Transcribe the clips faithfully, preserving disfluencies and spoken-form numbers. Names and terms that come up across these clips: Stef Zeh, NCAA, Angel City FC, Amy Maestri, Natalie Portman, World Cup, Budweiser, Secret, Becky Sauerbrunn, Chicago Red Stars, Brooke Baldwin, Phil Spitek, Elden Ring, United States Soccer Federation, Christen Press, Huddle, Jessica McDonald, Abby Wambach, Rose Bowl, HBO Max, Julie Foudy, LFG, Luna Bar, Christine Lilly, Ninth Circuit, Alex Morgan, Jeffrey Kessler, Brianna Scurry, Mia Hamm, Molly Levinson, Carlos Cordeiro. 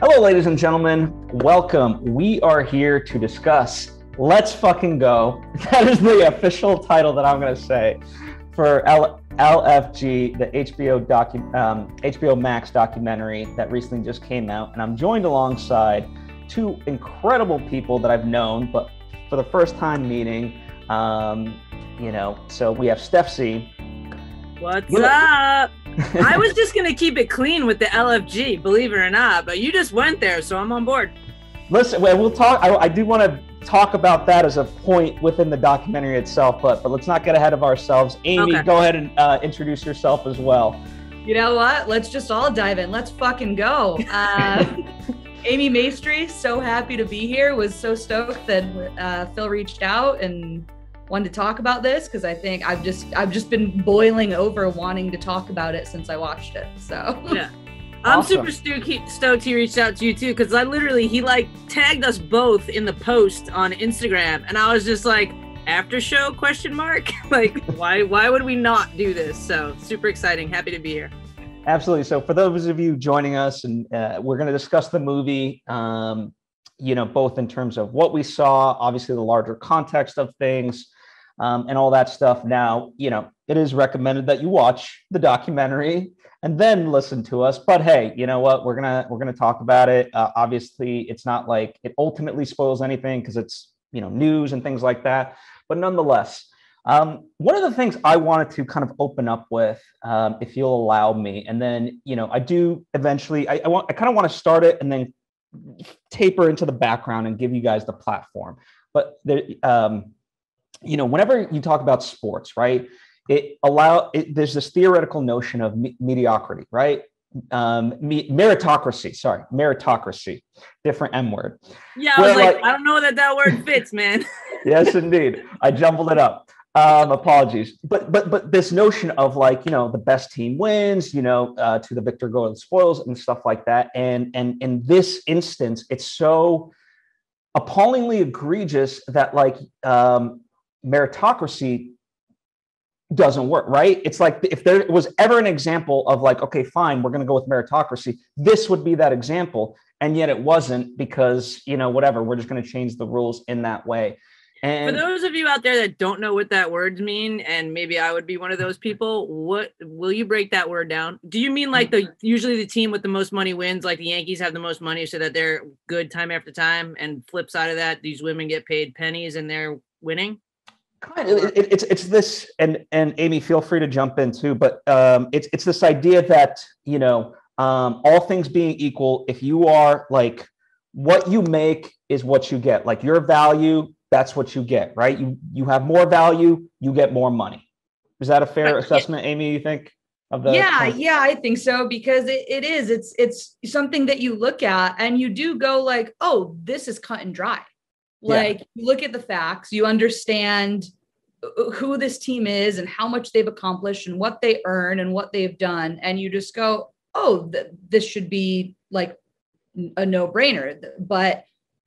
Hello, ladies and gentlemen. Welcome. We are here to discuss Let's Fucking Go. That is the official title that I'm going to say for L- LFG, the H B O docu- um, H B O Max documentary that recently just came out. And I'm joined alongside two incredible people that I've known, but for the first time meeting, um, you know, so we have Steph C. What's you know, up? I was just going to keep it clean with the L F G, believe it or not, but you just went there, so I'm on board. Listen, we'll talk. I, I do want to talk about that as a point within the documentary itself, but but let's not get ahead of ourselves. Amy, okay. Go ahead and uh, introduce yourself as well. You know what? Let's just all dive in. Let's fucking go. Uh, Amy Maestri, so happy to be here. Was so stoked that uh, Phil reached out and wanted to talk about this because I think I've just I've just been boiling over wanting to talk about it since I watched it. So yeah, I'm awesome. Super stoked stoked he reached out to you too, because I literally he like tagged us both in the post on Instagram, and I was just like, after show question mark like why why would we not do this? So super exciting, happy to be here. Absolutely. So for those of you joining us, and uh, we're going to discuss the movie. Um, you know, both in terms of what we saw, obviously the larger context of things, um, and all that stuff. Now, you know, it is recommended that you watch the documentary and then listen to us. But hey, you know what? We're gonna we're gonna talk about it. Uh, obviously, it's not like it ultimately spoils anything because it's, you know, news and things like that. But nonetheless, um, one of the things I wanted to kind of open up with, um, if you'll allow me, and then, you know, I do eventually. I, I want I kind of want to start it and then taper into the background and give you guys the platform. But the, um, you know, whenever you talk about sports, right, it allow it, there's this theoretical notion of me- mediocrity, right? Um, me- meritocracy, sorry, meritocracy, different M word. Yeah, I Where, was like, like, I don't know that that word fits, man. Yes, indeed, I jumbled it up. Um, apologies, but but but this notion of like, you know, the best team wins, you know, uh, to the victor go to the spoils and stuff like that. And and in this instance, it's so appallingly egregious that like um, meritocracy doesn't work, right? It's like if there was ever an example of like, okay, fine, we're going to go with meritocracy, this would be that example, and yet it wasn't because, you know, whatever, we're just going to change the rules in that way. And for those of you out there that don't know what that word means, and maybe I would be one of those people, what will you break that word down? Do you mean like the usually the team with the most money wins, like the Yankees have the most money so that they're good time after time, and flip side of that, these women get paid pennies and they're winning? Kind of, it, it's it's this, and and Amy, feel free to jump in too, but um, it's it's this idea that, you know, um, all things being equal, if you are like, what you make is what you get, like your value. That's what you get, right? You you have more value, you get more money. Is that a fair assessment, Amy, you think? Of the Yeah, point? yeah, I think so, because it, it is. It's it's something that you look at and you do go like, oh, this is cut and dry. Like, yeah. You look at the facts, you understand who this team is and how much they've accomplished and what they earn and what they've done. And you just go, oh, th- this should be like a no-brainer. But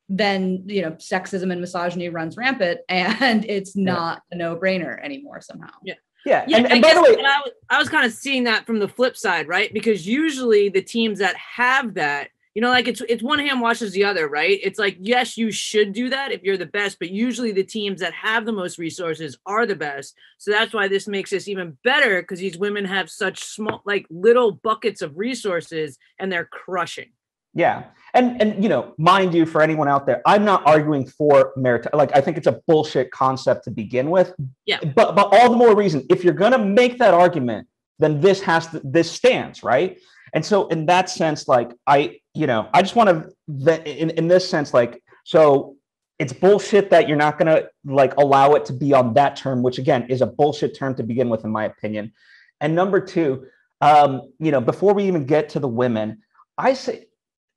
then, you know, sexism and misogyny runs rampant, and it's not yeah. a no-brainer anymore somehow. Yeah. Yeah. yeah and, and by the way, I was, I was kind of seeing that from the flip side, right? Because usually the teams that have that, you know, like it's it's one hand washes the other, right? It's like, yes, you should do that if you're the best, but usually the teams that have the most resources are the best. So that's why this makes this even better, because these women have such small, like little buckets of resources, and they're crushing. Yeah. And, and, you know, mind you, for anyone out there, I'm not arguing for merit. Like, I think it's a bullshit concept to begin with. Yeah. But, but all the more reason, if you're going to make that argument, then this has to, this stands, right? And so in that sense, like, I, you know, I just want to, in, in this sense, like, so it's bullshit that you're not going to like allow it to be on that term, which again is a bullshit term to begin with, in my opinion. And number two, um, you know, before we even get to the women, I say,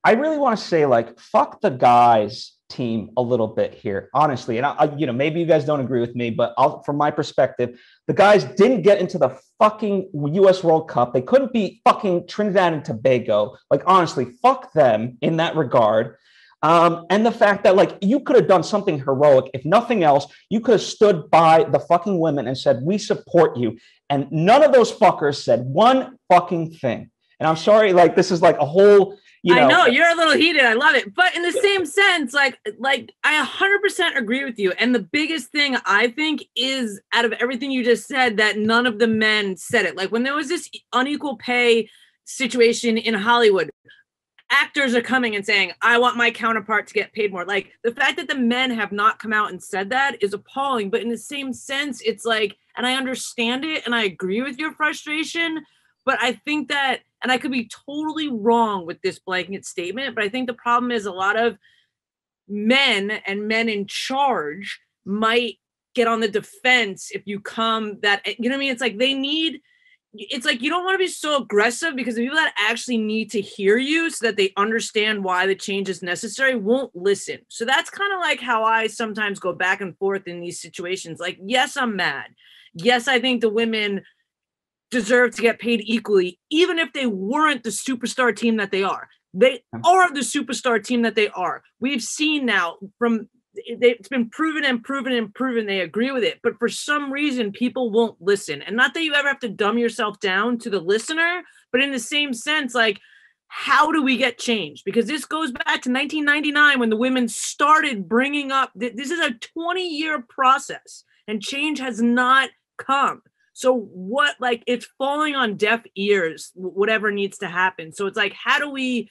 I really want to say, like, fuck the guys team a little bit here, honestly. And I, I, you know, maybe you guys don't agree with me, but I'll, from my perspective, the guys didn't get into the fucking U S World Cup. They couldn't beat fucking Trinidad and Tobago. Like, honestly, fuck them in that regard. Um, and the fact that, like, you could have done something heroic. If nothing else, you could have stood by the fucking women and said, we support you. And none of those fuckers said one fucking thing. And I'm sorry, like, this is like a whole, you know. I know, you're a little heated. I love it. But in the same sense, like, like I one hundred percent agree with you. And the biggest thing I think is, out of everything you just said, that none of the men said it. Like, when there was this unequal pay situation in Hollywood, actors are coming and saying, I want my counterpart to get paid more. Like, the fact that the men have not come out and said that is appalling. But in the same sense, it's like, and I understand it and I agree with your frustration, but I think that, and I could be totally wrong with this blanket statement, but I think the problem is a lot of men and men in charge might get on the defense if you come that, you know what I mean? It's like they need, it's like you don't want to be so aggressive, because the people that actually need to hear you so that they understand why the change is necessary won't listen. So that's kind of like how I sometimes go back and forth in these situations. Like, yes, I'm mad. Yes, I think the women deserve to get paid equally, even if they weren't the superstar team that they are. They are the superstar team that they are. We've seen now from, it's been proven and proven and proven they agree with it, but for some reason people won't listen. And not that you ever have to dumb yourself down to the listener, but in the same sense, like, how do we get change? Because this goes back to nineteen ninety-nine when the women started bringing up, this is a twenty year process and change has not come. So what, like, it's falling on deaf ears, whatever needs to happen. So it's like, how do we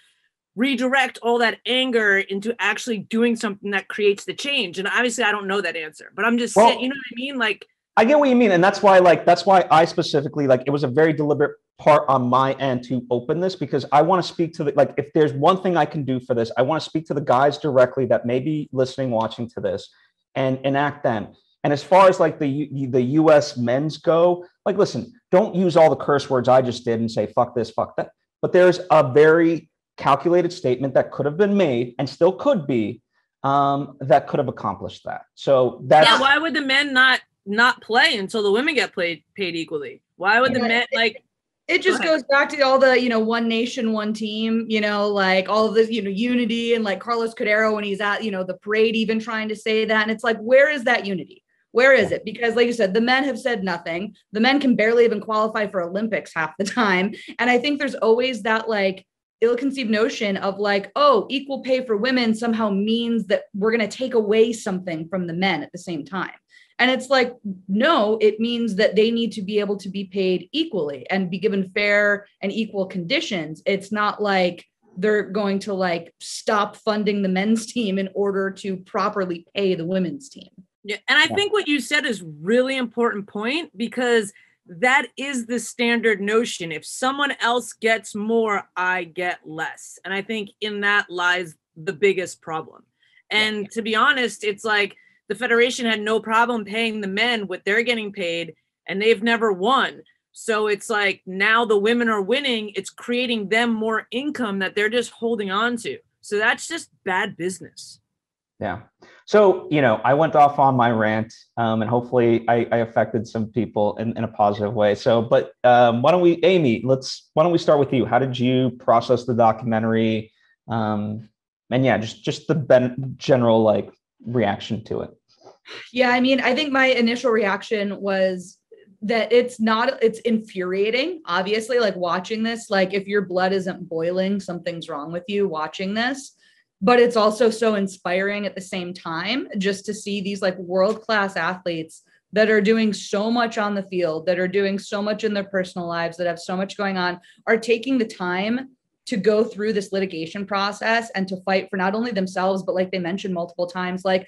redirect all that anger into actually doing something that creates the change? And obviously I don't know that answer, but I'm just well, saying, you know what I mean? Like, I get what you mean. And that's why, like, that's why I specifically, like, it was a very deliberate part on my end to open this, because I want to speak to the, like, if there's one thing I can do for this, I want to speak to the guys directly that may be listening, watching to this, and enact them. And as far as like the, the U S men's go, like, listen, don't use all the curse words I just did and say, fuck this, fuck that. But there's a very calculated statement that could have been made and still could be, um, that could have accomplished that. So that's, yeah, why would the men not not play until the women get played paid equally? Why would the men, like, it just goes back to all the, you know, one nation, one team, you know, like all of this, you know, unity, and like Carlos Cordeiro when he's at, you know, the parade, even trying to say that. And it's like, where is that unity? Where is it? Because like you said, the men have said nothing. The men can barely even qualify for Olympics half the time. And I think there's always that, like, ill-conceived notion of like, oh, equal pay for women somehow means that we're going to take away something from the men at the same time. And it's like, no, it means that they need to be able to be paid equally and be given fair and equal conditions. It's not like they're going to like stop funding the men's team in order to properly pay the women's team. Yeah. And I think what you said is really important point, because that is the standard notion. If someone else gets more, I get less. And I think in that lies the biggest problem. And yeah, to be honest, it's like the Federation had no problem paying the men what they're getting paid, and they've never won. So it's like now the women are winning. It's creating them more income that they're just holding on to. So that's just bad business. Yeah. So, you know, I went off on my rant, um, and hopefully I, I affected some people in, in a positive way. So, but um, why don't we, Amy, let's, why don't we start with you? How did you process the documentary? Um, and yeah, just, just the ben- general like reaction to it. Yeah. I mean, I think my initial reaction was that it's not, it's infuriating, obviously, like watching this, like if your blood isn't boiling, something's wrong with you watching this. But it's also so inspiring at the same time, just to see these like world-class athletes that are doing so much on the field, that are doing so much in their personal lives, that have so much going on, are taking the time to go through this litigation process and to fight for not only themselves, but like they mentioned multiple times, like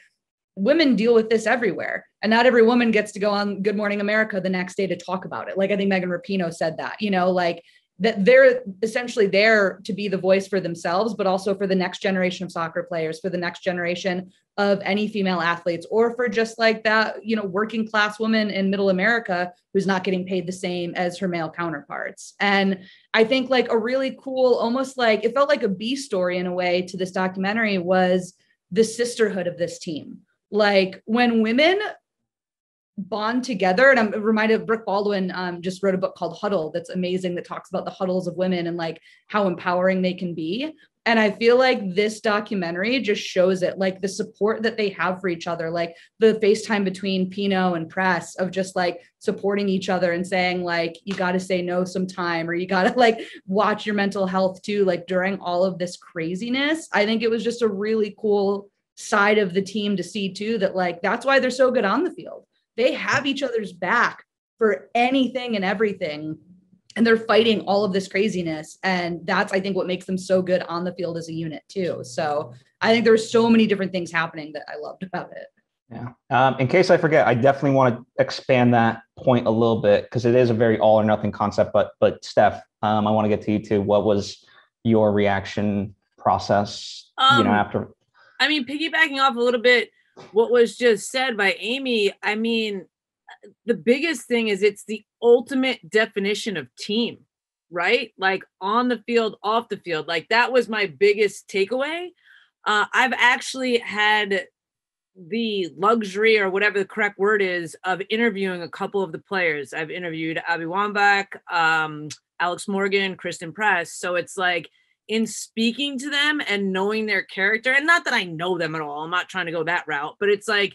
women deal with this everywhere. And not every woman gets to go on Good Morning America the next day to talk about it. Like I think Megan Rapinoe said that, you know, like that they're essentially there to be the voice for themselves, but also for the next generation of soccer players, for the next generation of any female athletes, or for just like that, you know, working class woman in middle America who's not getting paid the same as her male counterparts. And I think like a really cool, almost like it felt like a B story in a way to this documentary, was the sisterhood of this team. Like when women bond together. And I'm reminded of Brooke Baldwin um, just wrote a book called Huddle that's amazing, that talks about the huddles of women and like how empowering they can be. And I feel like this documentary just shows it, like the support that they have for each other, like the FaceTime between Pino and Press of just like supporting each other and saying like, you got to say no sometime, or you got to like watch your mental health too, like during all of this craziness. I think it was just a really cool side of the team to see too, that like, that's why they're so good on the field. They have each other's back for anything and everything. And they're fighting all of this craziness. And that's, I think, what makes them so good on the field as a unit too. So I think there's so many different things happening that I loved about it. Yeah. Um, in case I forget, I definitely want to expand that point a little bit, because it is a very all or nothing concept. But, but Steph, um, I want to get to you too. What was your reaction process, um, you know, after? I mean, piggybacking off a little bit what was just said by Amy, I mean, the biggest thing is it's the ultimate definition of team, right? Like on the field, off the field. Like that was my biggest takeaway. Uh, I've actually had the luxury, or whatever the correct word is, of interviewing a couple of the players. I've interviewed Abby Wambach, um, Alex Morgan, Christen Press. So it's like, in speaking to them and knowing their character, and not that I know them at all, I'm not trying to go that route, but it's like,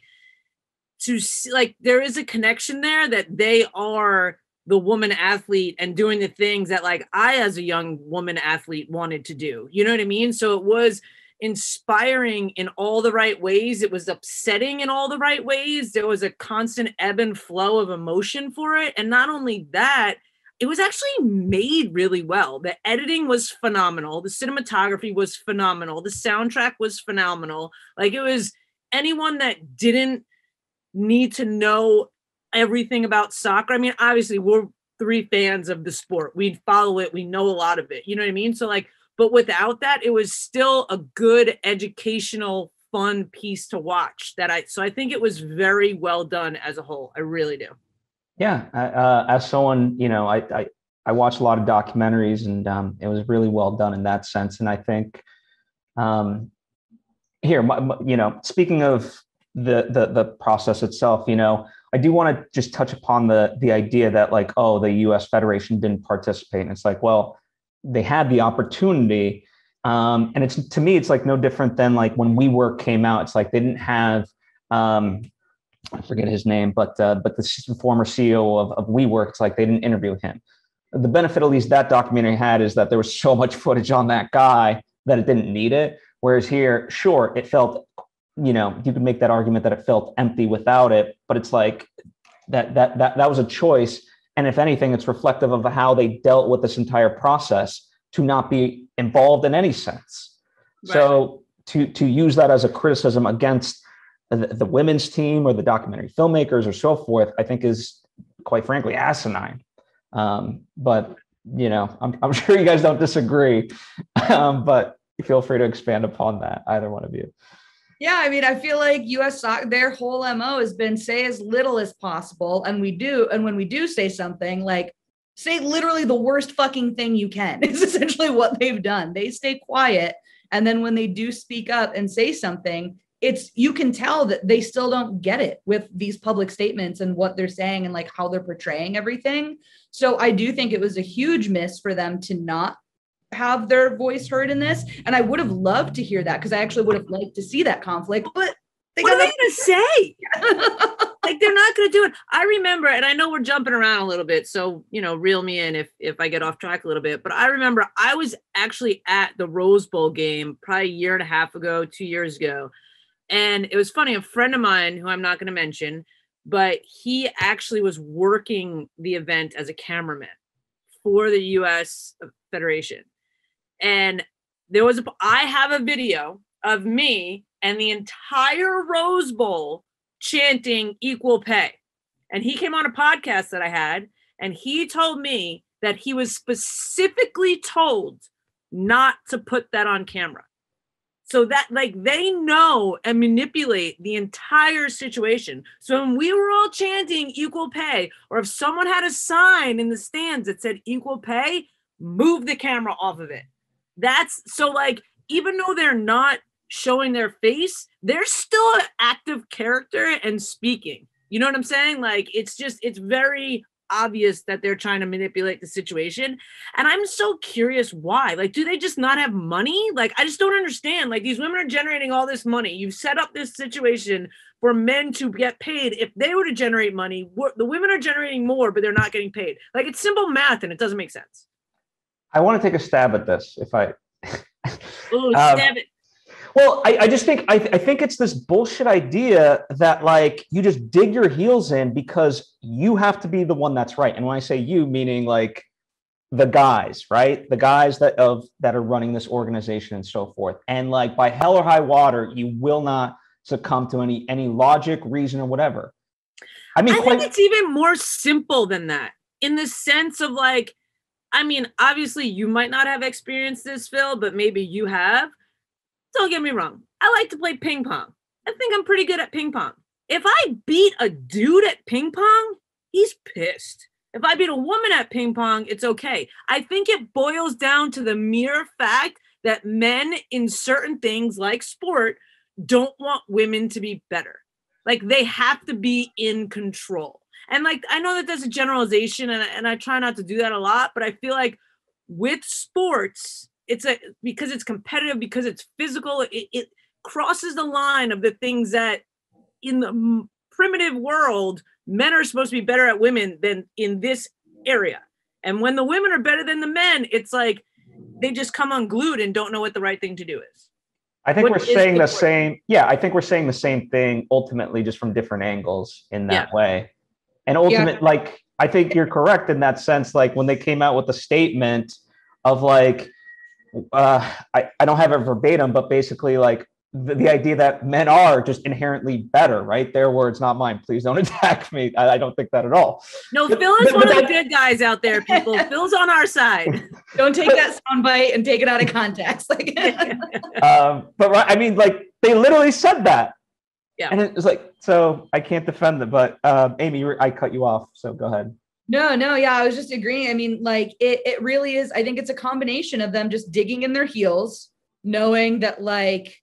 to see, like, there is a connection there that they are the woman athlete and doing the things that like I, as a young woman athlete, wanted to do, you know what I mean? So it was inspiring in all the right ways. It was upsetting in all the right ways. There was a constant ebb and flow of emotion for it. And not only that, it was actually made really well. The editing was phenomenal. The cinematography was phenomenal. The soundtrack was phenomenal. Like, it was, anyone that didn't need to know everything about soccer, I mean, obviously we're three fans of the sport. We follow it. We know a lot of it. You know what I mean? So like, but without that, it was still a good educational, fun piece to watch that I, so I think it was very well done as a whole. I really do. Yeah. Uh, as someone, you know, I, I, I watch a lot of documentaries, and um, it was really well done in that sense. And I think um, here, my, my, you know, speaking of the, the, the process itself, you know, I do want to just touch upon the, the idea that like, oh, the U S Federation didn't participate. And it's like, well, they had the opportunity. Um, and it's, to me, it's like no different than like when WeWork came out, it's like, they didn't have, um, I forget his name, but, uh, but the former C E O of, of WeWork, it's like, they didn't interview him. The benefit, at least that documentary had, is that there was so much footage on that guy that it didn't need it. Whereas here, sure, it felt, you know, you could make that argument that it felt empty without it, but it's like that, that, that, that was a choice. And if anything, it's reflective of how they dealt with this entire process to not be involved in any sense. Right. So to, to use that as a criticism against the, the women's team or the documentary filmmakers or so forth, I think is, quite frankly, asinine. Um, but, you know, I'm, I'm sure you guys don't disagree, um, but feel free to expand upon that, either one of you. Yeah, I mean, I feel like U S soccer, their whole M O has been say as little as possible. And we do. And when we do say something, like, say literally the worst fucking thing you can is essentially what they've done. They stay quiet. And then when they do speak up and say something, it's, you can tell that they still don't get it with these public statements and what they're saying and like how they're portraying everything. So I do think it was a huge miss for them to not have their voice heard in this. And I would have loved to hear that, because I actually would have liked to see that conflict, but they what are they going to say? Like, they're not going to do it. I remember, and I know we're jumping around a little bit, so, you know, reel me in if, if I get off track a little bit, but I remember I was actually at the Rose Bowl game probably a year and a half ago, two years ago. And it was funny, a friend of mine who I'm not going to mention, but he actually was working the event as a cameraman for the U S Federation. And there was a, I have a video of me and the entire Rose Bowl chanting equal pay. And he came on a podcast that I had, and he told me that he was specifically told not to put that on camera. So that, like, they know and manipulate the entire situation. So when we were all chanting equal pay, or if someone had a sign in the stands that said equal pay, move the camera off of it. That's so, like, even though they're not showing their face, they're still an active character and speaking. You know what I'm saying? Like, it's just, it's very obvious that they're trying to manipulate the situation. And I'm so curious why. Like, do they just not have money? Like, I just don't understand. Like, these women are generating all this money. You've set up this situation for men to get paid. If they were to generate money, the women are generating more, but they're not getting paid. Like, it's simple math and it doesn't make sense. I want to take a stab at this. If I, oh, stab um, it. Well, I, I just think, I, I think it's this bullshit idea that, like, you just dig your heels in because you have to be the one that's right. And when I say you, meaning like the guys, right? The guys that of that are running this organization and so forth. And like, by hell or high water, you will not succumb to any, any logic, reason, or whatever. I mean, I quite- think it's even more simple than that, in the sense of, like, I mean, obviously you might not have experienced this, Phil, but maybe you have. Don't get me wrong. I like to play ping pong. I think I'm pretty good at ping pong. If I beat a dude at ping pong, he's pissed. If I beat a woman at ping pong, it's okay. I think it boils down to the mere fact that men in certain things like sport don't want women to be better. Like, they have to be in control. And, like, I know that that's a generalization, and I, and I try not to do that a lot, but I feel like with sports, it's a, because it's competitive, because it's physical, it, it crosses the line of the things that in the primitive world, men are supposed to be better at women than in this area. And when the women are better than the men, it's like they just come unglued and don't know what the right thing to do is. I think what we're saying the, the same. Yeah, I think we're saying the same thing ultimately, just from different angles in that yeah. way. And ultimately, yeah. like, I think you're correct in that sense. Like, when they came out with the statement of, like, Uh, I, I don't have it verbatim, but basically, like, the, the idea that men are just inherently better, right? Their words, not mine. Please don't attack me. I, I don't think that at all. No, Phil is but, one but, of the good guys out there, people. Phil's on our side. Don't take but, that soundbite and take it out of context. Like, um, but right, I mean, like, they literally said that. Yeah. And it was like, so I can't defend them. But uh, Amy, I cut you off, so go ahead. No, no. Yeah. I was just agreeing. I mean, like, it, it really is. I think it's a combination of them just digging in their heels, knowing that, like,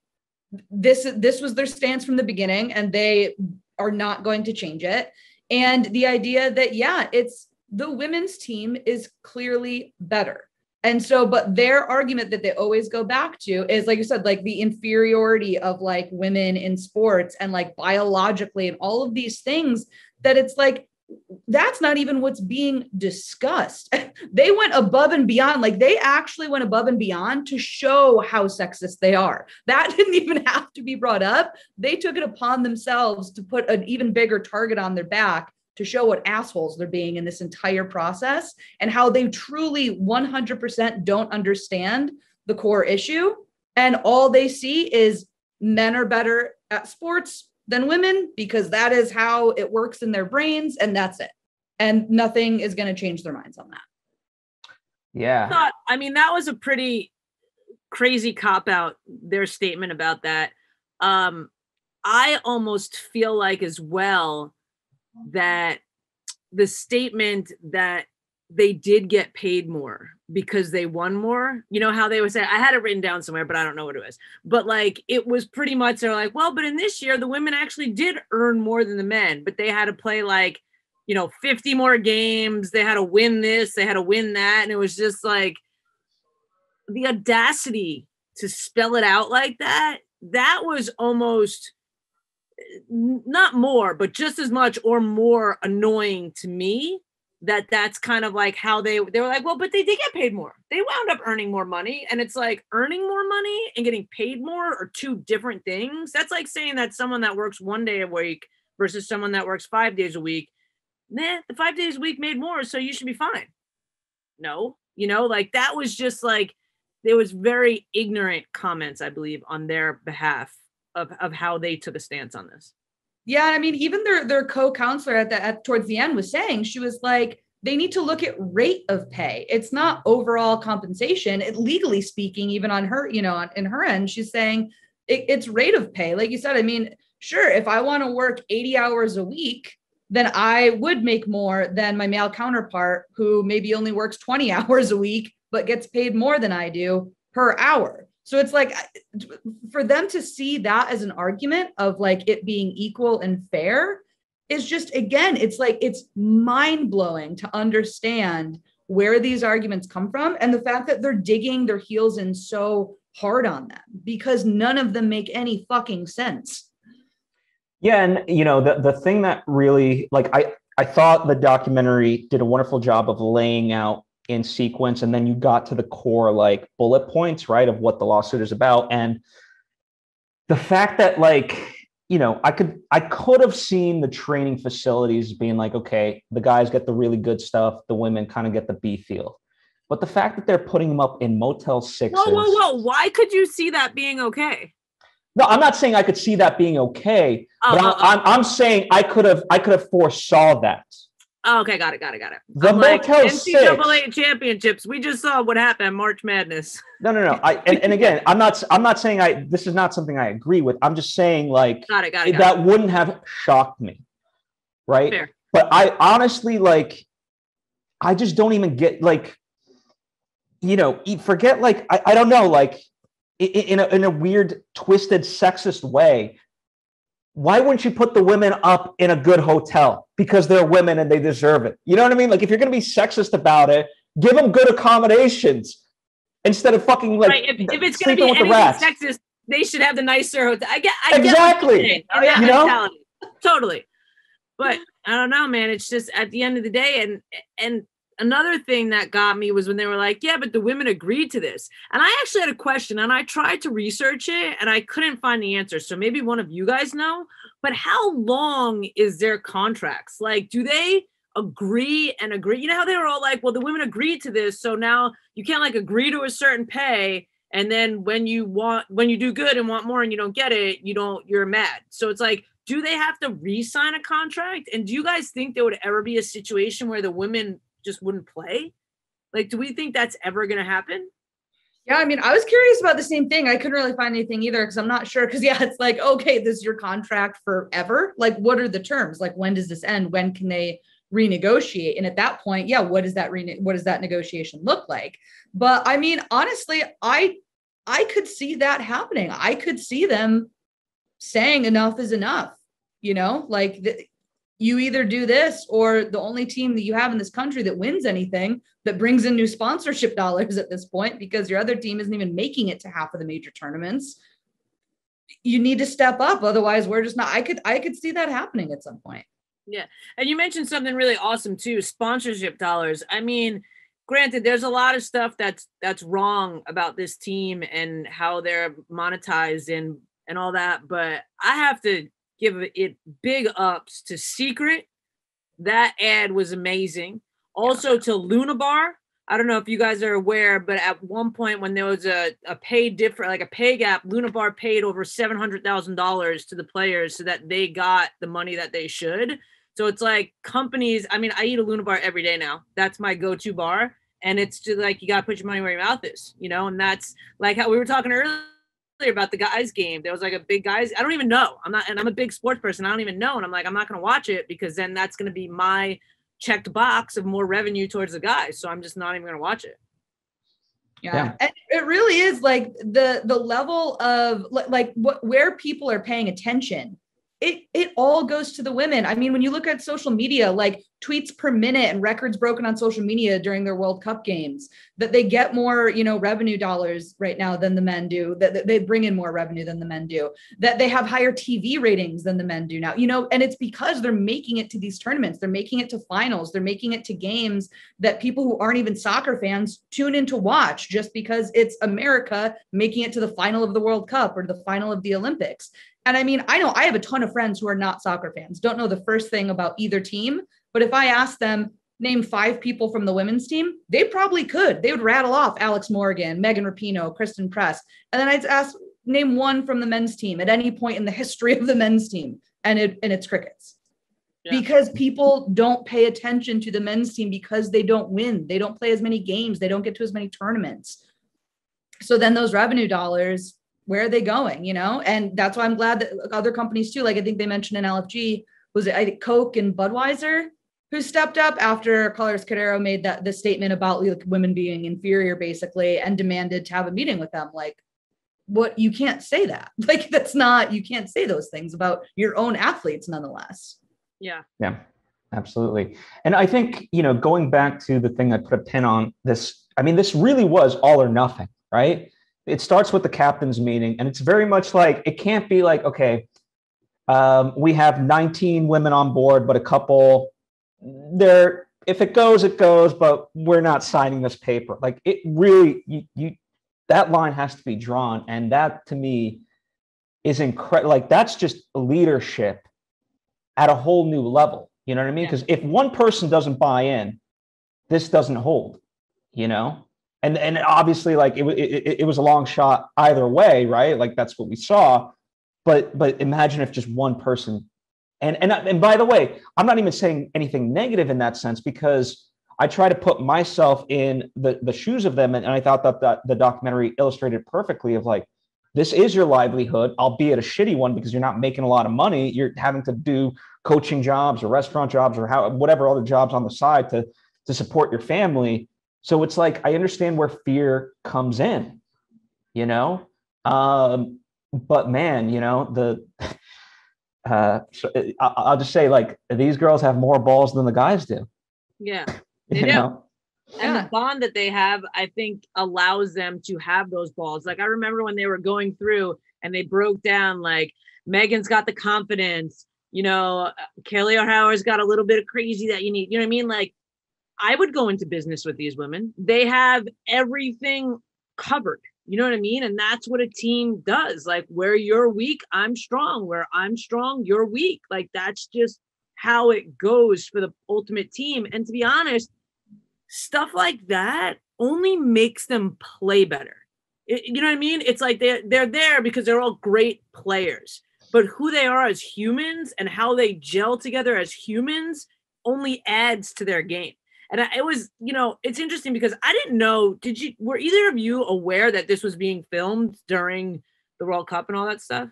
this, this was their stance from the beginning and they are not going to change it. And the idea that, yeah, it's the women's team is clearly better. And so, but their argument that they always go back to is, like you said, like, the inferiority of, like, women in sports and, like, biologically and all of these things, that it's like, that's not even what's being discussed. They went above and beyond. Like, they actually went above and beyond to show how sexist they are. That didn't even have to be brought up. They took it upon themselves to put an even bigger target on their back to show what assholes they're being in this entire process, and how they truly one hundred percent don't understand the core issue. And all they see is men are better at sports than women, because that is how it works in their brains, and that's it. And nothing is going to change their minds on that. Yeah. I, thought, I mean, that was a pretty crazy cop-out, their statement about that. Um, I almost feel like as well that the statement that they did get paid more because they won more. You know how they would say, I had it written down somewhere, but I don't know what it was. But, like, it was pretty much, they're like, well, but in this year, the women actually did earn more than the men, but they had to play, like, you know, fifty more games. They had to win this, they had to win that. And it was just like the audacity to spell it out like that. That was almost not more, but just as much or more annoying to me. That that's kind of like how they, they were like, well, but they did get paid more. They wound up earning more money. And it's like, earning more money and getting paid more are two different things. That's like saying that someone that works one day a week versus someone that works five days a week, nah, the five days a week made more, so you should be fine. No, you know, like, that was just like, there was very ignorant comments, I believe, on their behalf of, of how they took a stance on this. Yeah, I mean, even their their co-counselor at the at towards the end was saying, she was like, they need to look at rate of pay. It's not overall compensation. It, legally speaking, even on her, you know, on, in her end, she's saying it, it's rate of pay. Like you said, I mean, sure, if I want to work eighty hours a week, then I would make more than my male counterpart, who maybe only works twenty hours a week but gets paid more than I do per hour. So it's like, for them to see that as an argument of, like, it being equal and fair, is just, again, it's like, it's mind blowing to understand where these arguments come from and the fact that they're digging their heels in so hard on them because none of them make any fucking sense. Yeah. And, you know, the, the thing that really, like, I, I thought the documentary did a wonderful job of laying out in sequence. And then you got to the core, like, bullet points, right, of what the lawsuit is about. And the fact that, like, you know, I could, I could have seen the training facilities being like, okay, the guys get the really good stuff, the women kind of get the B field. But the fact that they're putting them up in Motel Sixes. Whoa, whoa, whoa. Why could you see that being okay? No, I'm not saying I could see that being okay, oh, but oh, I'm, oh. I'm, I'm saying I could have, I could have foresaw that. Oh, okay. Got it. Got it. Got it. The I'm Motel like, Six. N C double A championships. We just saw what happened. March Madness. No, no, no. I, and, and again, I'm not, I'm not saying I, this is not something I agree with. I'm just saying, like, got it, got it, got that it. Wouldn't have shocked me. Right. Fair. But I honestly, like, I just don't even get, like, you know, forget, like, I, I don't know, like, in a, in a weird, twisted, sexist way, why wouldn't you put the women up in a good hotel? Because they're women and they deserve it. You know what I mean? Like, if you're going to be sexist about it, give them good accommodations instead of fucking, like, right. if, if it's going to be anything sexist, they should have the nicer hotel. I get, I exactly. Get oh, yeah, you know? Totally. But I don't know, man. It's just at the end of the day, and and another thing that got me was when they were like, yeah, but the women agreed to this. And I actually had a question, and I tried to research it and I couldn't find the answer. So maybe one of you guys know, but how long is their contracts? Like, do they agree and agree? You know how they were all like, well, the women agreed to this, so now you can't, like, agree to a certain pay. And then when you want, when you do good and want more and you don't get it, you don't, you're mad. So it's like, do they have to re-sign a contract? And do you guys think there would ever be a situation where the women just wouldn't play? Like, do we think that's ever going to happen? Yeah. I mean, I was curious about the same thing. I couldn't really find anything either, because I'm not sure. Because yeah, it's like, okay, this is your contract forever. Like, what are the terms? Like, when does this end? When can they renegotiate? And at that point, yeah, what does that re- what does that negotiation look like? But I mean, honestly, I, I could see that happening. I could see them saying enough is enough, you know, like the, you either do this, or the only team that you have in this country that wins anything, that brings in new sponsorship dollars at this point, because your other team isn't even making it to half of the major tournaments, you need to step up. Otherwise, we're just not, I could, I could see that happening at some point. Yeah. And you mentioned something really awesome too, sponsorship dollars. I mean, granted, there's a lot of stuff that's, that's wrong about this team and how they're monetized and, and all that, but I have to give it big ups to Secret. That ad was amazing. Also to Luna Bar. I don't know if you guys are aware, but at one point when there was a, a pay different, like a pay gap, Luna Bar paid over seven hundred thousand dollars to the players so that they got the money that they should. So it's like companies, I mean, I eat a Luna Bar every day now. That's my go-to bar. And it's just like, you got to put your money where your mouth is, you know? And that's like how we were talking earlier about the guys game. There was like a big guys, I don't even know, I'm not, and I'm a big sports person, I don't even know, and I'm like, I'm not going to watch it, because then that's going to be my checked box of more revenue towards the guys, so I'm just not even going to watch it. Yeah, yeah. It really is like the the level of like what, where people are paying attention, it it all goes to the women. I mean, when you look at social media, like tweets per minute and records broken on social media during their World Cup games, that they get more, you know, revenue dollars right now than the men do, that, that they bring in more revenue than the men do, that they have higher T V ratings than the men do now, you know, and it's because they're making it to these tournaments, they're making it to finals, they're making it to games that people who aren't even soccer fans tune in to watch just because it's America making it to the final of the World Cup or the final of the Olympics. And I mean, I know I have a ton of friends who are not soccer fans, don't know the first thing about either team. But if I asked them, name five people from the women's team, they probably could. They would rattle off Alex Morgan, Megan Rapinoe, Christen Press. And then I'd ask, name one from the men's team at any point in the history of the men's team. And, it, and it's crickets. Yeah. Because people don't pay attention to the men's team because they don't win. They don't play as many games. They don't get to as many tournaments. So then those revenue dollars, where are they going, you know? And that's why I'm glad that other companies too, like I think they mentioned in L F G, was it I think Coke and Budweiser, who stepped up after Carlos Cordeiro made that the statement about like, women being inferior, basically, and demanded to have a meeting with them. Like, what, you can't say that. Like, that's not, you can't say those things about your own athletes, nonetheless. Yeah. Yeah, absolutely. And I think, you know, going back to the thing I put a pin on this, I mean, this really was all or nothing, right? It starts with the captain's meeting, and it's very much like, it can't be like, okay, um, we have nineteen women on board, but a couple there, if it goes, it goes, but we're not signing this paper. Like it really, you, you, that line has to be drawn. And that to me is incredible. Like that's just leadership at a whole new level. You know what I mean? Because yeah. if one person doesn't buy in, this doesn't hold, you know? And and obviously, like, it, it, it was a long shot either way, right? Like, that's what we saw. But but imagine if just one person. And, and, and by the way, I'm not even saying anything negative in that sense, because I try to put myself in the, the shoes of them. And, and I thought that the, the documentary illustrated perfectly of, like, this is your livelihood, albeit a shitty one, because you're not making a lot of money. You're having to do coaching jobs or restaurant jobs or how whatever other jobs on the side to, to support your family. So it's like, I understand where fear comes in, you know, um, but man, you know, the, uh, so it, I, I'll just say, like, these girls have more balls than the guys do. Yeah, they do. Know? And yeah. the bond that they have, I think, allows them to have those balls. Like, I remember when they were going through and they broke down, like, Megan's got the confidence, you know, Kelly O'Hara's got a little bit of crazy that you need, you know what I mean? Like, I would go into business with these women. They have everything covered. You know what I mean? And that's what a team does. Like, where you're weak, I'm strong. Where I'm strong, you're weak. Like, that's just how it goes for the ultimate team. And to be honest, stuff like that only makes them play better. It, you know what I mean? It's like they're, they're there because they're all great players. But who they are as humans and how they gel together as humans only adds to their game. And I, it was, you know, it's interesting because I didn't know, did you, were either of you aware that this was being filmed during the World Cup and all that stuff?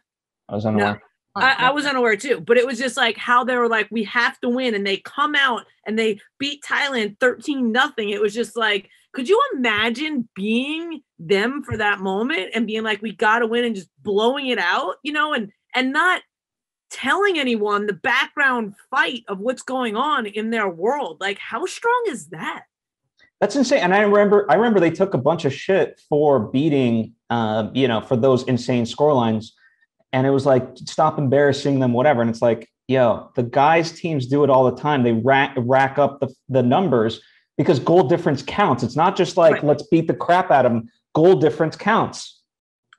I was unaware. No, I, I was unaware too, but it was just like how they were like, we have to win. And they come out and they beat Thailand thirteen nothing. It was just like, could you imagine being them for that moment and being like, we got to win and just blowing it out, you know, and, and not telling anyone the background fight of what's going on in their world. Like, how strong is that? That's insane. And I remember, I remember they took a bunch of shit for beating, uh, you know, for those insane scorelines. And it was like, stop embarrassing them, whatever. And it's like, yo, the guys' teams do it all the time. They rack, rack up the, the numbers because goal difference counts. It's not just like, right. let's beat the crap out of them. Goal difference counts.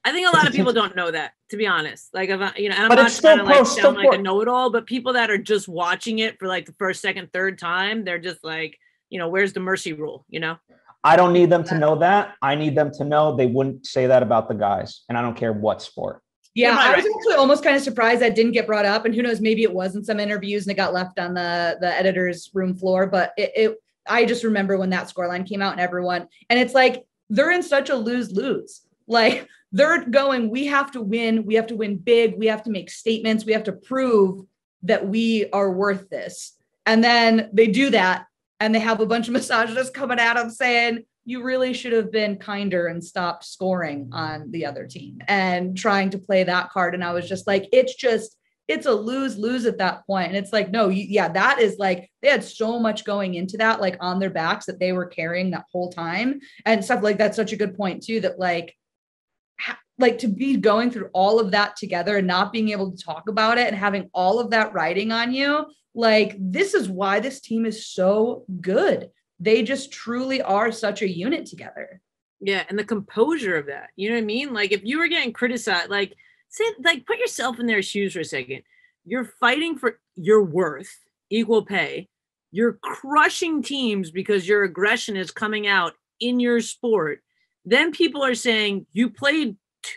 I think a lot of people don't know that, to be honest. Like, you know, and I'm not trying to like sound like a know-it-all, but people that are just watching it for like the first, second, third time, they're just like, you know, where's the mercy rule, you know? I don't need them to know that. I need them to know they wouldn't say that about the guys, and I don't care what sport. Yeah, I was actually almost kind of surprised that didn't get brought up, and who knows, maybe it was in some interviews and it got left on the, the editor's room floor, but it, it I just remember when that scoreline came out and everyone, and it's like, they're in such a lose-lose. Like, they're going, we have to win. We have to win big. We have to make statements. We have to prove that we are worth this. And then they do that. And they have a bunch of misogynists coming at them saying, you really should have been kinder and stopped scoring on the other team and trying to play that card. And I was just like, it's just, it's a lose, lose at that point. And it's like, no, you, yeah, that is like, they had so much going into that, like on their backs that they were carrying that whole time and stuff like that's such a good point too, that like, like to be going through all of that together and not being able to talk about it and having all of that riding on you. Like, this is why this team is so good. They just truly are such a unit together. Yeah. And the composure of that, you know what I mean? Like, if you were getting criticized, like say, like put yourself in their shoes for a second. You're fighting for your worth, equal pay. You're crushing teams because your aggression is coming out in your sport. Then people are saying you played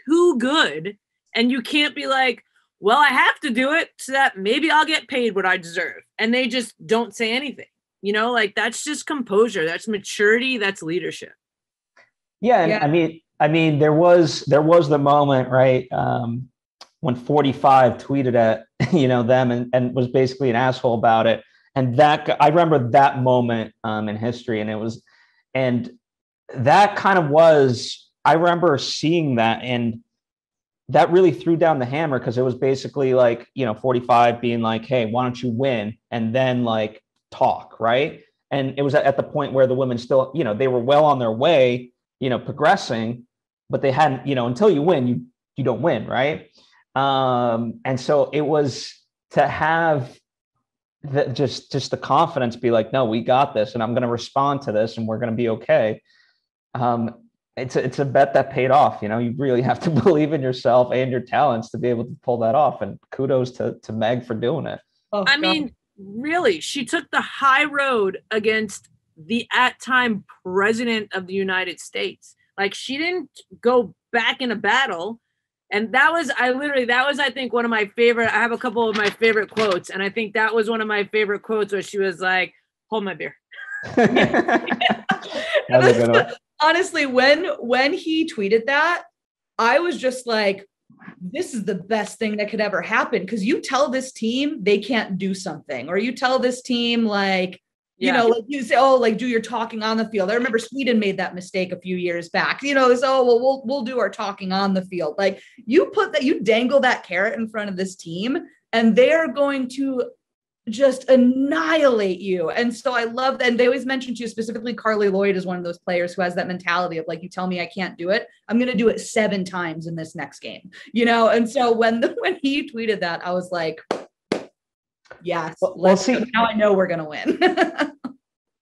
too good and you can't be like, well, I have to do it so that maybe I'll get paid what I deserve. And they just don't say anything, you know, like that's just composure. That's maturity. That's leadership. Yeah. And yeah. I mean, I mean, there was, there was the moment, right. Um, when forty-five tweeted at, you know, them and, and was basically an asshole about it. And that, I remember that moment um, in history and it was, and that kind of was, I remember seeing that and that really threw down the hammer, because it was basically like, you know, forty-five being like, hey, why don't you win and then like talk, right? And it was at the point where the women still, you know, they were well on their way, you know, progressing, but they hadn't, you know, until you win, you you don't win, right? Um, and so it was to have the, just just the confidence, be like, no, we got this, and I'm going to respond to this, and we're going to be okay. Um, it's a, it's a bet that paid off. You know, you really have to believe in yourself and your talents to be able to pull that off. And kudos to to Meg for doing it. Oh, I God. mean. Really, she took the high road against the at time president of the United States. Like, she didn't go back in a battle. And that was, I literally, that was, I think, one of my favorite, I have a couple of my favorite quotes. And I think that was one of my favorite quotes where she was like, hold my beer. Honestly, when, when he tweeted that, I was just like, this is the best thing that could ever happen, because you tell this team they can't do something, or you tell this team, like, yeah. you know, like you say, oh, like do your talking on the field. I remember Sweden made that mistake a few years back, you know, so oh, well, we'll, we'll do our talking on the field. Like, you put that, you dangle that carrot in front of this team and they are going to just annihilate you. And so I love that. And they always mention to you, specifically Carly Lloyd is one of those players who has that mentality of like, you tell me I can't do it, I'm going to do it seven times in this next game, you know? And so when, the, when he tweeted that, I was like, yes, well, let's see. Now I know we're going to win.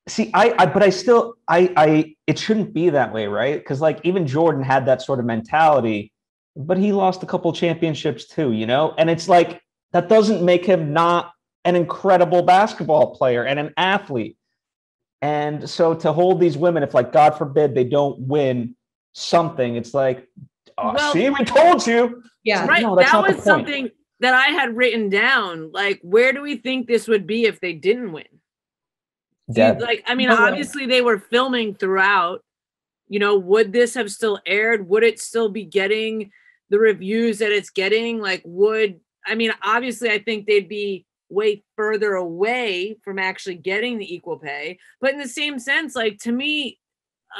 see, I, I, but I still, I, I, it shouldn't be that way. Right. Cause like even Jordan had that sort of mentality, but he lost a couple championships too, you know? And it's like, that doesn't make him not an incredible basketball player and an athlete. And so to hold these women, if like, God forbid, they don't win something, it's like, oh, well, see, we told you. Yeah. Right. No, that was something that I had written down. Like, where do we think this would be if they didn't win? Yeah. Like, I mean, obviously they were filming throughout, you know, would this have still aired? Would it still be getting the reviews that it's getting? Like, would, I mean, obviously I think they'd be way further away from actually getting the equal pay. But in the same sense, like, to me,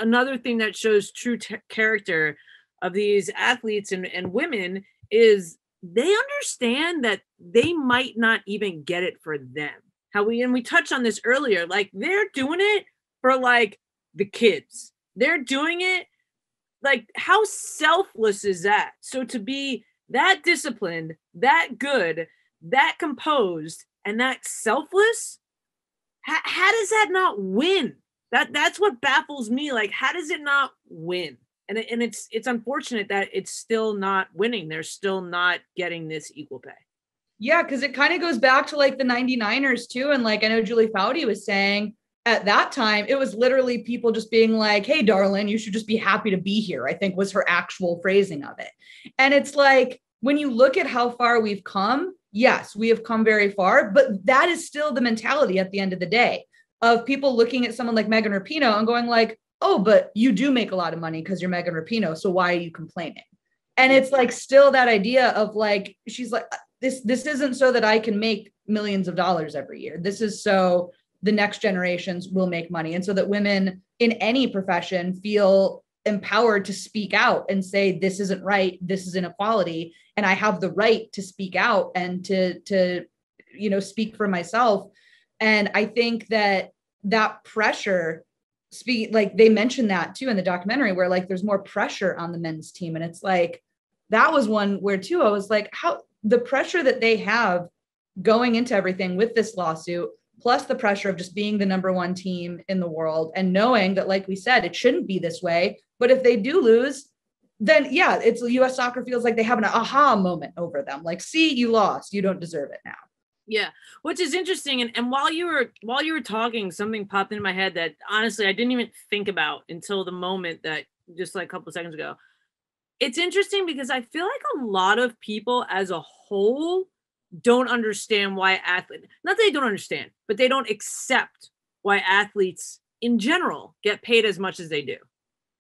another thing that shows true t- character of these athletes and, and women is they understand that they might not even get it for them. How we, and we touched on this earlier, like they're doing it for like the kids. They're doing it. Like, how selfless is that? So to be that disciplined, that good, that composed, and that selfless, how, how does that not win? That that's what baffles me. Like, how does it not win? And and it's it's unfortunate that it's still not winning. They're still not getting this equal pay. Yeah, because it kind of goes back to like the ninety-niners too. And like, I know Julie Foudy was saying at that time, it was literally people just being like, hey, darling, you should just be happy to be here, I think was her actual phrasing of it. And it's like, when you look at how far we've come, yes, we have come very far, but that is still the mentality at the end of the day of people looking at someone like Megan Rapinoe and going like, oh, but you do make a lot of money because you're Megan Rapinoe, so why are you complaining? And it's like still that idea of like, she's like, this, this isn't so that I can make millions of dollars every year. This is so the next generations will make money. And so that women in any profession feel empowered to speak out and say, this isn't right, this is inequality, and I have the right to speak out and to, to, you know, speak for myself. And I think that that pressure, speak, like they mentioned that too in the documentary, where like there's more pressure on the men's team. And it's like, that was one where too, I was like, how the pressure that they have going into everything with this lawsuit, plus the pressure of just being the number one team in the world and knowing that, like we said, it shouldn't be this way. But if they do lose, then yeah, it's U S soccer feels like they have an aha moment over them. Like, see, you lost, you don't deserve it now. Yeah. Which is interesting. And, and while you were, while you were talking, something popped into my head that honestly, I didn't even think about until the moment that just like a couple of seconds ago. It's interesting because I feel like a lot of people as a whole don't understand why athletes, not that they don't understand, but they don't accept why athletes in general get paid as much as they do.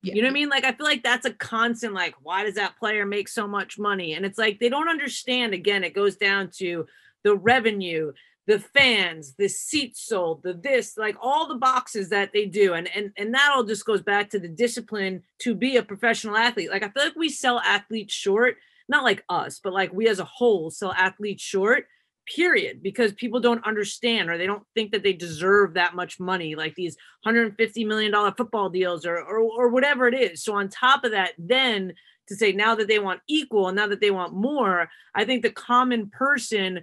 Yeah. You know what I mean? Like, I feel like that's a constant, like, why does that player make so much money? And it's like, they don't understand. Again, it goes down to the revenue, the fans, the seats sold, the this, like all the boxes that they do. And, and, and that all just goes back to the discipline to be a professional athlete. Like, I feel like we sell athletes short not like us, but like we as a whole sell athletes short, period, because people don't understand or they don't think that they deserve that much money, like these one hundred fifty million dollars football deals or, or or whatever it is. So on top of that, then to say now that they want equal and now that they want more, I think the common person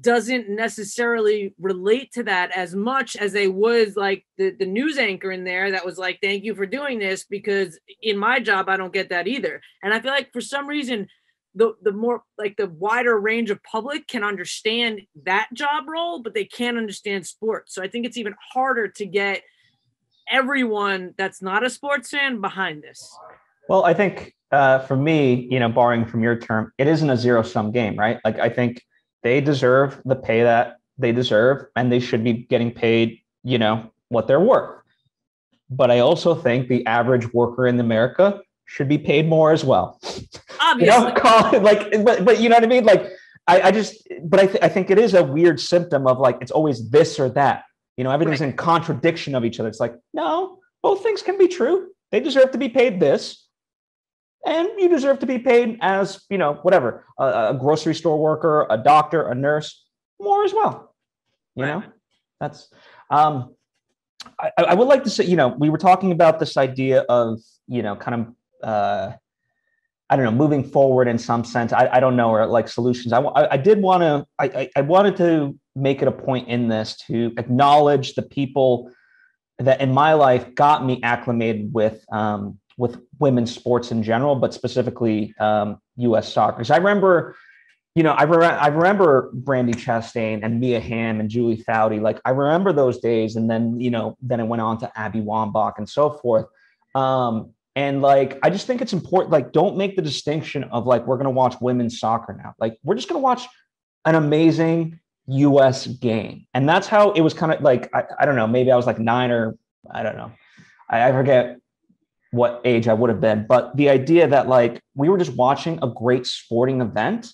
doesn't necessarily relate to that as much as they would like the, the news anchor in there that was like, thank you for doing this, because in my job, I don't get that either. And I feel like for some reason, the the more like the wider range of public can understand that job role, but they can't understand sports. So I think it's even harder to get everyone that's not a sports fan behind this. Well, I think uh, for me, you know, borrowing from your term, it isn't a zero sum game, right? Like I think they deserve the pay that they deserve and they should be getting paid, you know, what they're worth. But I also think the average worker in America should be paid more as well. Obviously. You know, call it like, but, but you know what I mean? Like, I, I just, but I, th- I think it is a weird symptom of like, it's always this or that, you know, everything's right. In contradiction of each other. It's like, no, both things can be true. They deserve to be paid this and you deserve to be paid as, you know, whatever, a, a grocery store worker, a doctor, a nurse, more as well. You right. know, that's, um, I, I would like to say, you know, we were talking about this idea of, you know, kind of, Uh, I don't know, moving forward in some sense. I, I don't know, or like solutions. I, I, I did want to, I, I wanted to make it a point in this to acknowledge the people that in my life got me acclimated with, um, with women's sports in general, but specifically um, U S soccer. Because I remember, you know, I, re- I remember Brandi Chastain and Mia Hamm and Julie Foudy. Like I remember those days. And then, you know, then it went on to Abby Wambach and so forth. Um, And like, I just think it's important, like, don't make the distinction of like, we're going to watch women's soccer now. Like, we're just going to watch an amazing U S game. And that's how it was kind of like, I, I don't know, maybe I was like nine or I don't know. I, I forget what age I would have been. But the idea that like, we were just watching a great sporting event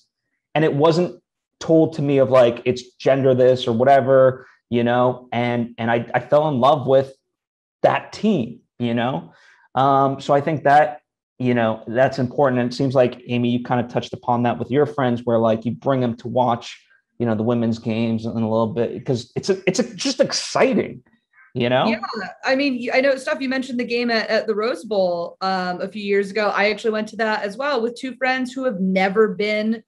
and it wasn't told to me of like, it's gender this or whatever, you know, and, and I, I fell in love with that team, you know? Um, so I think that, you know, that's important. And it seems like, Amy, you kind of touched upon that with your friends where like you bring them to watch, you know, the women's games and a little bit because it's a, it's a, just exciting, you know? Yeah. I mean, I know stuff you mentioned the game at, at the Rose Bowl um, a few years ago. I actually went to that as well with two friends who have never been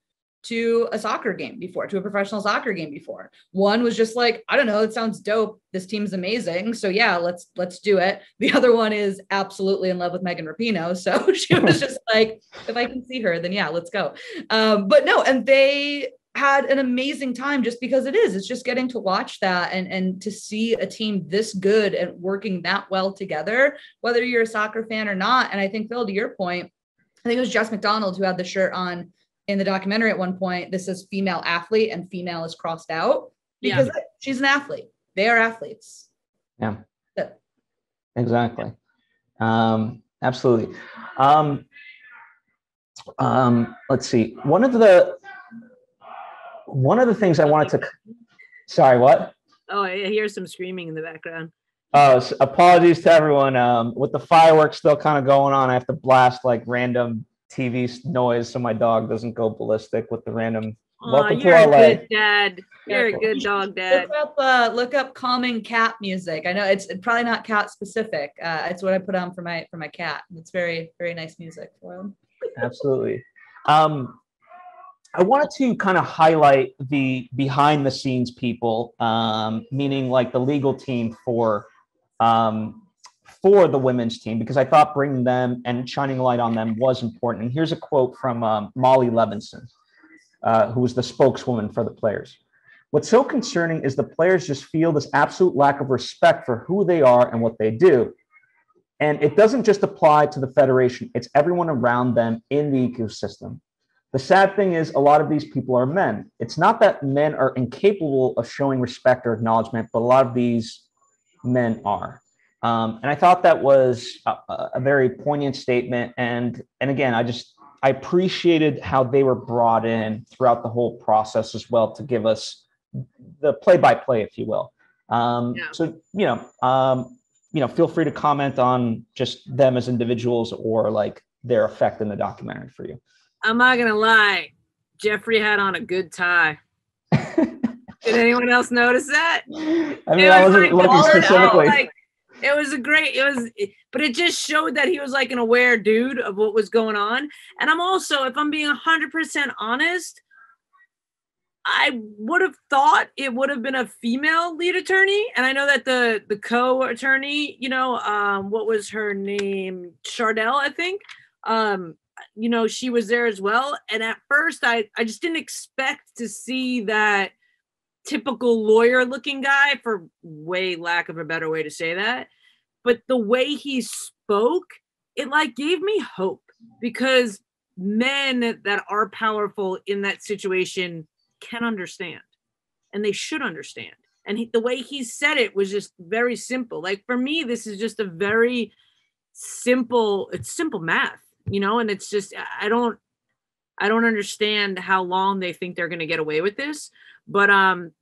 to a soccer game before, to a professional soccer game before. One was just like, I don't know, it sounds dope. This team's amazing. So yeah, let's, let's do it. The other one is absolutely in love with Megan Rapinoe. So she was just like, if I can see her, then yeah, let's go. Um, but no, and they had an amazing time just because it is, it's just getting to watch that and, and to see a team this good and working that well together, whether you're a soccer fan or not. And I think, Phil, to your point, I think it was Jess McDonald who had the shirt on in the documentary at one point. This is female athlete and female is crossed out because yeah. she's an athlete. They are athletes. Yeah, so. Exactly. Um, absolutely. Um, um, let's see. One of the, one of the things I wanted to, sorry, what? Oh, I hear some screaming in the background. Oh, so apologies to everyone. Um, with the fireworks still kind of going on, I have to blast like random T V noise so my dog doesn't go ballistic with the random. Aww, welcome you're to L A. A good dad. You're yeah. a good dog dad. Look up, uh, look up calming cat music. I know it's probably not cat specific. Uh, it's what I put on for my for my cat. It's very very nice music for him. Absolutely. Um, I wanted to kind of highlight the behind the scenes people, um, meaning like the legal team for. Um, for the women's team, because I thought bringing them and shining a light on them was important. And here's a quote from um, Molly Levinson, uh, who was the spokeswoman for the players. What's so concerning is the players just feel this absolute lack of respect for who they are and what they do. And it doesn't just apply to the federation. It's everyone around them in the ecosystem. The sad thing is a lot of these people are men. It's not that men are incapable of showing respect or acknowledgement, but a lot of these men are. Um, and I thought that was a, a very poignant statement. And, and again, I just, I appreciated how they were brought in throughout the whole process as well to give us the play-by-play, if you will. Um, yeah. So, you know, um, you know, feel free to comment on just them as individuals or like their effect in the documentary for you. I'm not going to lie. Jeffrey had on a good tie. Did anyone else notice that? I mean, I wasn't looking specifically. Like, it was a great, it was, but it just showed that he was like an aware dude of what was going on. And I'm also, if I'm being one hundred percent honest, I would have thought it would have been a female lead attorney. And I know that the, the co-attorney, you know, um, what was her name? Chardell, I think. Um, you know, she was there as well. And at first I, I just didn't expect to see that typical lawyer looking guy, for way lack of a better way to say that. But the way he spoke, it like gave me hope, because men that are powerful in that situation can understand, and they should understand. And he, the way he said it was just very simple. Like, for me, this is just a very simple, it's simple math, you know, and it's just, I don't, I don't understand how long they think they're going to get away with this. But um,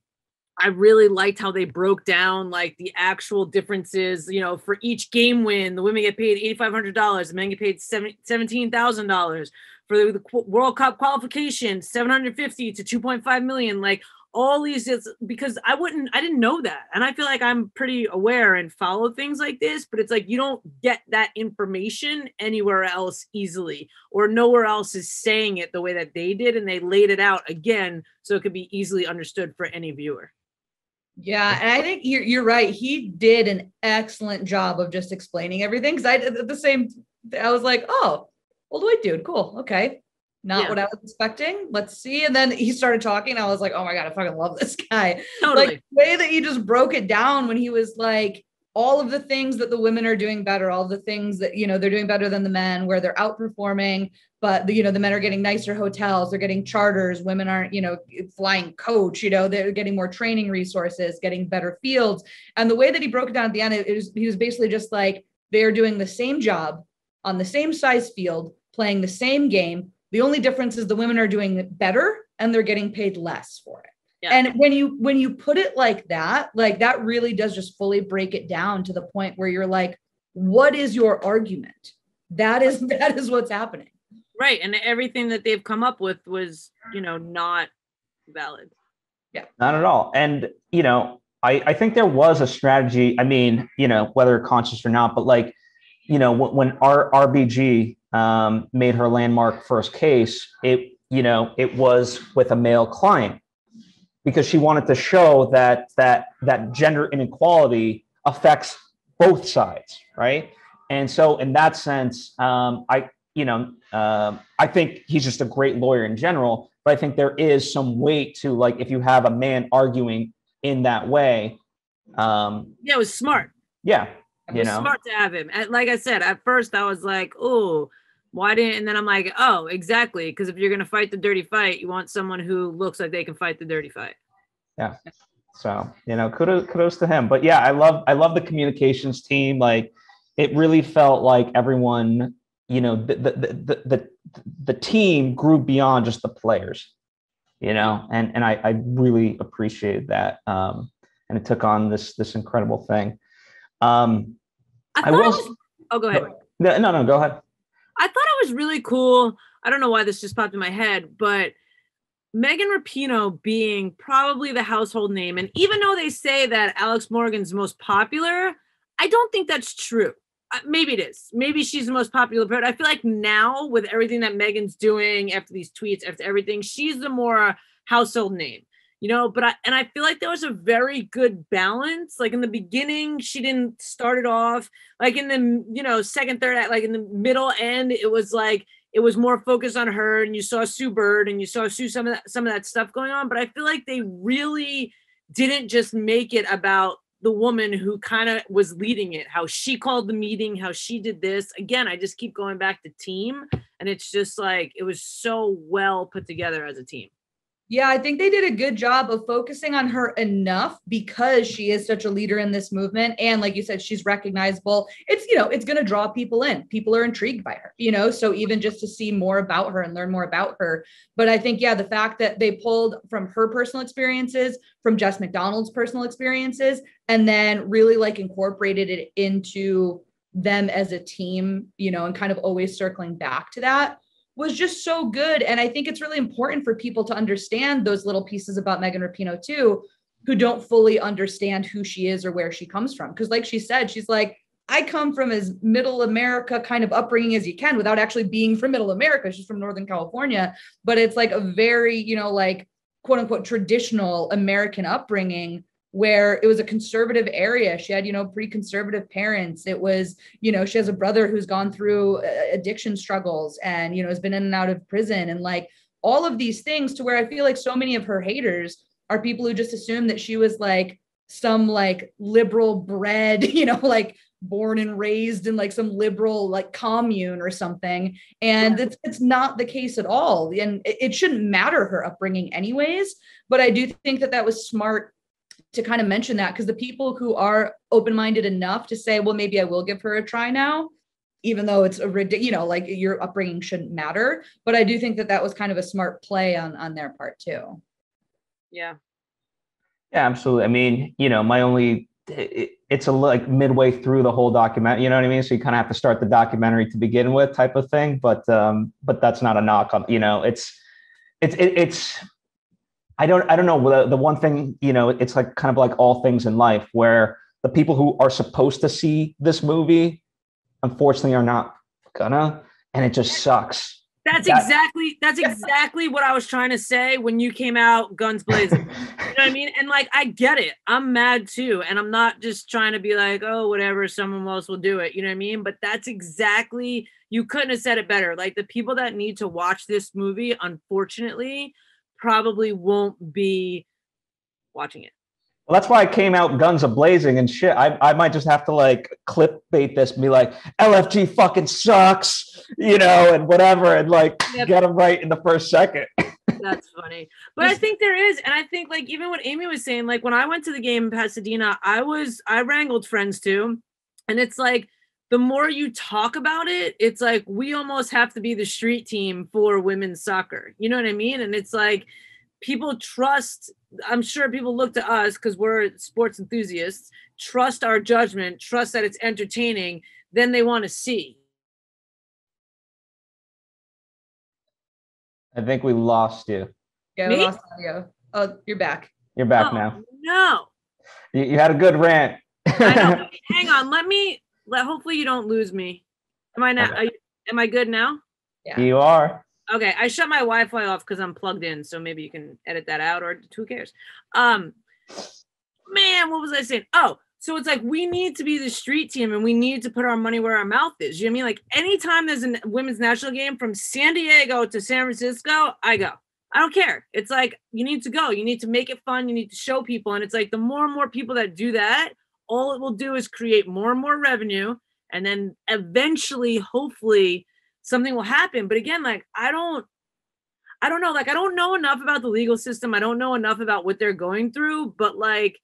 I really liked how they broke down like the actual differences, you know, for each game win, the women get paid eight thousand five hundred dollars, the men get paid seventeen thousand dollars. For the World Cup qualification, seven hundred fifty to two point five million, like all these, it's because I wouldn't, I didn't know that. And I feel like I'm pretty aware and follow things like this, but it's like, you don't get that information anywhere else easily, or nowhere else is saying it the way that they did. And they laid it out again, so it could be easily understood for any viewer. Yeah. And I think you're, you're right. He did an excellent job of just explaining everything. Cause I did the same. I was like, oh, old white dude. Cool. Okay. Not yeah. what I was expecting. Let's see. And then he started talking. I was like, oh my God, I fucking love this guy. Totally. Like, the way that he just broke it down when he was like, all of the things that the women are doing better, all the things that, you know, they're doing better than the men, where they're outperforming, but the, you know, the men are getting nicer hotels, they're getting charters, women aren't, you know, flying coach, you know, they're getting more training resources, getting better fields. And the way that he broke it down at the end, it was, he was basically just like, they're doing the same job on the same size field, playing the same game. The only difference is the women are doing it better and they're getting paid less for it. Yeah. And when you, when you put it like that, like that really does just fully break it down to the point where you're like, what is your argument? That is, that is what's happening. Right. And everything that they've come up with was, you know, not valid. Yeah. Not at all. And, you know, I, I think there was a strategy. I mean, you know, whether conscious or not, but like, you know, when our R B G um, made her landmark first case, it, you know, it was with a male client, because she wanted to show that, that, that gender inequality affects both sides. Right. And so in that sense, um, I, you know, uh, I think he's just a great lawyer in general, but I think there is some weight to, like, if you have a man arguing in that way. Um, yeah, it was smart. Yeah. You know, smart to have him. And like I said, at first I was like, oh, why didn't, and then I'm like, oh, exactly. Because if you're going to fight the dirty fight, you want someone who looks like they can fight the dirty fight. Yeah. So, you know, kudos, kudos to him. But yeah, I love, I love the communications team. Like, it really felt like everyone, you know, the, the, the, the, the team grew beyond just the players, you know, and, and I, I really appreciated that. Um, and it took on this, this incredible thing. Um, I, I will. Was, oh, go ahead. No, no, no, go ahead. I thought it was really cool. I don't know why this just popped in my head, but Megan Rapinoe being probably the household name, and even though they say that Alex Morgan's most popular, I don't think that's true. Maybe it is. Maybe she's the most popular, but I feel like now with everything that Megan's doing, after these tweets, after everything, she's the more household name. You know, but I, and I feel like there was a very good balance. Like, in the beginning, she didn't start it off like in the, you know, second, third act, like in the middle end, it was like, it was more focused on her, and you saw Sue Bird and you saw Sue, some of that, some of that stuff going on. But I feel like they really didn't just make it about the woman who kind of was leading it, how she called the meeting, how she did this. Again, I just keep going back to team, and it's just like, it was so well put together as a team. Yeah, I think they did a good job of focusing on her enough, because she is such a leader in this movement. And like you said, she's recognizable. It's, you know, it's going to draw people in. People are intrigued by her, you know, so even just to see more about her and learn more about her. But I think, yeah, the fact that they pulled from her personal experiences, from Jess McDonald's personal experiences, and then really like incorporated it into them as a team, you know, and kind of always circling back to that was just so good. And I think it's really important for people to understand those little pieces about Megan Rapinoe too, who don't fully understand who she is or where she comes from. Because like she said, she's like, I come from as middle America kind of upbringing as you can without actually being from middle America. She's from Northern California, but it's like a very, you know, like quote unquote traditional American upbringing where it was a conservative area. She had, you know, pretty conservative parents. It was, you know, she has a brother who's gone through addiction struggles and, you know, has been in and out of prison and like all of these things to where I feel like so many of her haters are people who just assume that she was like some like liberal bred, you know, like born and raised in like some liberal like commune or something. And yeah. it's, it's not the case at all. And it, it shouldn't matter her upbringing anyways. But I do think that that was smart to kind of mention that because the people who are open-minded enough to say, well, maybe I will give her a try now, even though it's a ridiculous, you know, like your upbringing shouldn't matter. But I do think that that was kind of a smart play on, on their part too. Yeah. Yeah, absolutely. I mean, you know, my only, it, it's a like midway through the whole document, you know what I mean? So you kind of have to start the documentary to begin with type of thing, but, um, but that's not a knock on, you know, it's, it's, it, it's, I don't, I don't know. The, the one thing, you know, it's like kind of like all things in life where the people who are supposed to see this movie, unfortunately are not gonna, and it just sucks. That's that, exactly, that's exactly what I was trying to say when you came out guns blazing. You know what I mean? And like, I get it. I'm mad too. And I'm not just trying to be like, oh, whatever, someone else will do it. You know what I mean? But that's exactly, you couldn't have said it better. Like the people that need to watch this movie, unfortunately, probably won't be watching it. Well, that's why I came out guns a-blazing and shit. I, I might just have to like clickbait this and be like, L F G fucking sucks, you know, and whatever, and like yep. get them right in the first second. That's funny. But I think there is, and I think like even what Amy was saying, like when I went to the game in Pasadena, I was, I wrangled friends too. And it's like, the more you talk about it, it's like we almost have to be the street team for women's soccer. You know what I mean? And it's like, people trust, I'm sure people look to us because we're sports enthusiasts, trust our judgment, trust that it's entertaining, then they want to see. I think we lost you. Yeah, Me? we lost you. Oh, you're back. You're back oh, now. No. You, you had a good rant. I know. Hang on. Let me, let, hopefully you don't lose me. Am I not, okay. are you, am I good now? Yeah. You are. Okay, I shut my Wi-Fi off because I'm plugged in, so maybe you can edit that out, or who cares? Um, man, what was I saying? Oh, so it's like we need to be the street team, and we need to put our money where our mouth is. You know what I mean? Like anytime there's a women's national game from San Diego to San Francisco, I go. I don't care. It's like you need to go. You need to make it fun. You need to show people, and it's like the more and more people that do that, all it will do is create more and more revenue, and then eventually, hopefully, something will happen. But again, like, I don't, I don't know. Like, I don't know enough about the legal system. I don't know enough about what they're going through, but like,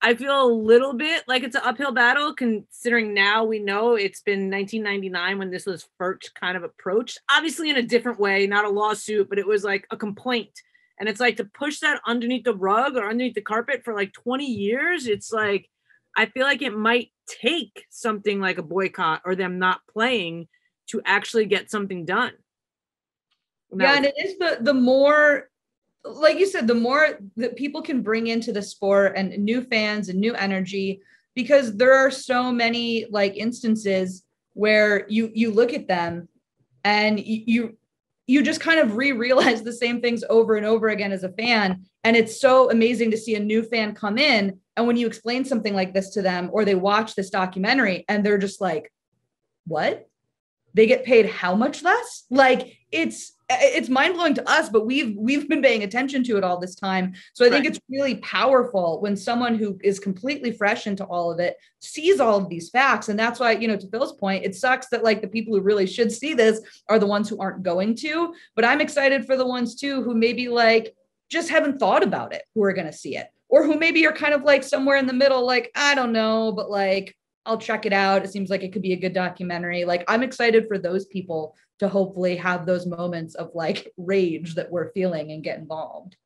I feel a little bit like it's an uphill battle considering now we know it's been nineteen ninety-nine when this was first kind of approached, obviously in a different way, not a lawsuit, but it was like a complaint. And it's like to push that underneath the rug or underneath the carpet for like twenty years. It's like, I feel like it might take something like a boycott or them not playing to actually get something done. And yeah, was- and it is the the more, like you said, the more that people can bring into the sport and new fans and new energy, because there are so many like instances where you you look at them and you you just kind of re-realize the same things over and over again as a fan. And it's so amazing to see a new fan come in. And when you explain something like this to them, or they watch this documentary and they're just like, what? They get paid how much less? Like it's, it's mind blowing to us, but we've, we've been paying attention to it all this time. So I right. think it's really powerful when someone who is completely fresh into all of it sees all of these facts. And that's why, you know, to Phil's point, it sucks that like the people who really should see this are the ones who aren't going to, but I'm excited for the ones too, who maybe like just haven't thought about it, who are going to see it, or who maybe are kind of like somewhere in the middle, like, I don't know, but like, I'll check it out. It seems like it could be a good documentary. Like I'm excited for those people to hopefully have those moments of like rage that we're feeling and get involved.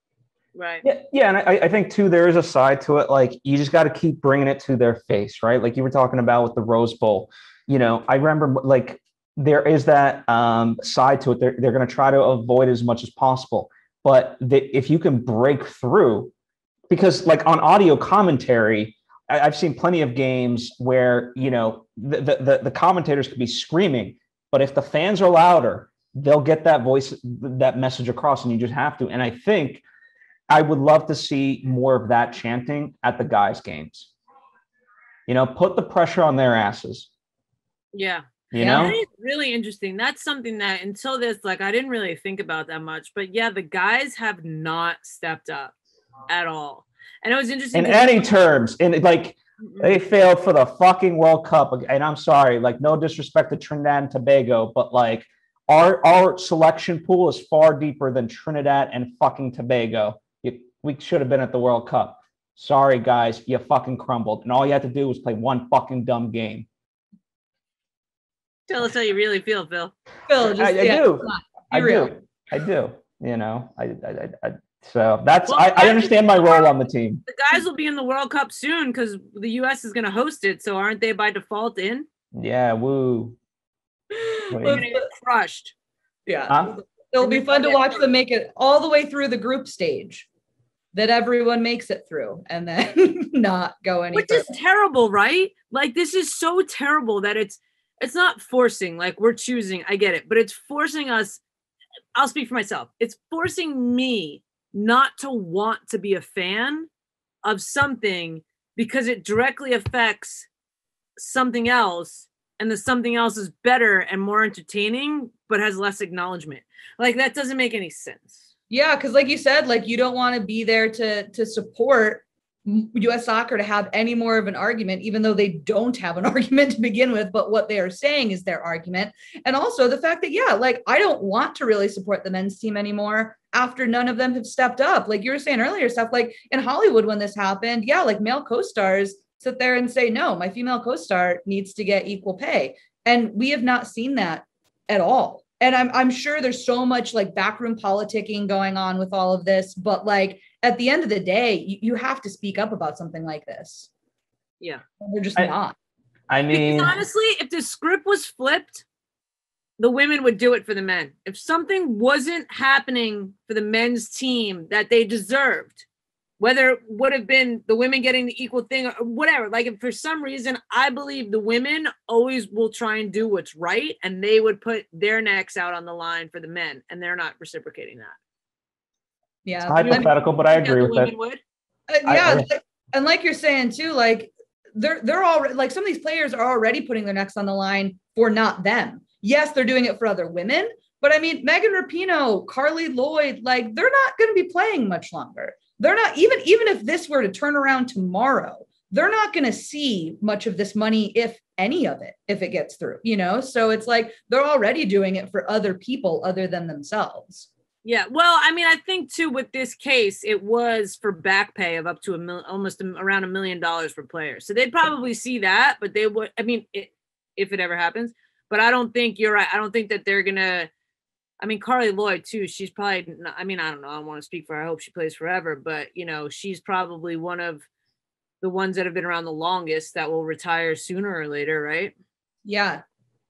Right. Yeah. Yeah. And I, I think too, there is a side to it. Like you just got to keep bringing it to their face, right? Like you were talking about with the Rose Bowl, you know, I remember like there is that um, side to it. They're, they're going to try to avoid as much as possible. But the, if you can break through, because like on audio commentary, I, I've seen plenty of games where, you know, the, the, the commentators could be screaming, but if the fans are louder, they'll get that voice, that message across, and you just have to. And I think I would love to see more of that chanting at the guys' games. You know, put the pressure on their asses. Yeah. You know? That is really interesting. That's something that until this, like, I didn't really think about that much. But yeah, the guys have not stepped up at all. And it was interesting. In any terms, in like, they failed for the fucking World Cup. And I'm sorry, like, no disrespect to Trinidad and Tobago, but like, Our our selection pool is far deeper than Trinidad and fucking Tobago. You, we should have been at the World Cup. Sorry, guys, you fucking crumbled. And all you had to do was play one fucking dumb game. Tell us how you really feel, Phil. Phil, just, I, I yeah, do. I real. do. I do. You know, I, I, I, I so that's, well, I, I understand my role on the team. The guys will be in the World Cup soon because the U S is going to host it. So aren't they by default in? Yeah, woo. Crushed. Yeah. Huh? It'll be fun to watch them make it all the way through the group stage that everyone makes it through and then not go anywhere. Which further. Is terrible, right? Like this is so terrible that it's it's not forcing, like we're choosing, I get it, but it's forcing us. I'll speak for myself. It's forcing me not to want to be a fan of something because it directly affects something else. And the something else is better and more entertaining, but has less acknowledgement. Like that doesn't make any sense. Yeah, because like you said, like you don't want to be there to to support U S soccer to have any more of an argument, even though they don't have an argument to begin with. But what they are saying is their argument, and also the fact that yeah, like I don't want to really support the men's team anymore after none of them have stepped up. Like you were saying earlier, stuff like in Hollywood when this happened, yeah, like male co-stars sit there and say, no, my female co-star needs to get equal pay. And we have not seen that at all. And I'm I'm sure there's so much like backroom politicking going on with all of this, but like at the end of the day, you, you have to speak up about something like this. Yeah. They're just I, not. I mean, because honestly, if the script was flipped, the women would do it for the men. If something wasn't happening for the men's team that they deserved, whether it would have been the women getting the equal thing or whatever. Like if for some reason, I believe the women always will try and do what's right. And they would put their necks out on the line for the men. And they're not reciprocating that. Yeah. It's hypothetical, but I agree with that. Would. Uh, yeah. I, I, and like you're saying too, like they're, they're all like some of these players are already putting their necks on the line for not them. Yes. They're doing it for other women, but I mean, Megan Rapinoe, Carly Lloyd, like they're not going to be playing much longer. They're not even even if this were to turn around tomorrow, they're not going to see much of this money, if any of it, if it gets through, you know, so it's like they're already doing it for other people other than themselves. Yeah, well, I mean, I think, too, with this case, it was for back pay of up to a mil- almost a, around a million dollars for players. So they'd probably see that. But they would. I mean, it, if it ever happens. But I don't think you're right. I don't think that they're going to. I mean, Carly Lloyd, too, she's probably, not, I mean, I don't know, I don't want to speak for her, I hope she plays forever, but, you know, she's probably one of the ones that have been around the longest that will retire sooner or later, right? Yeah.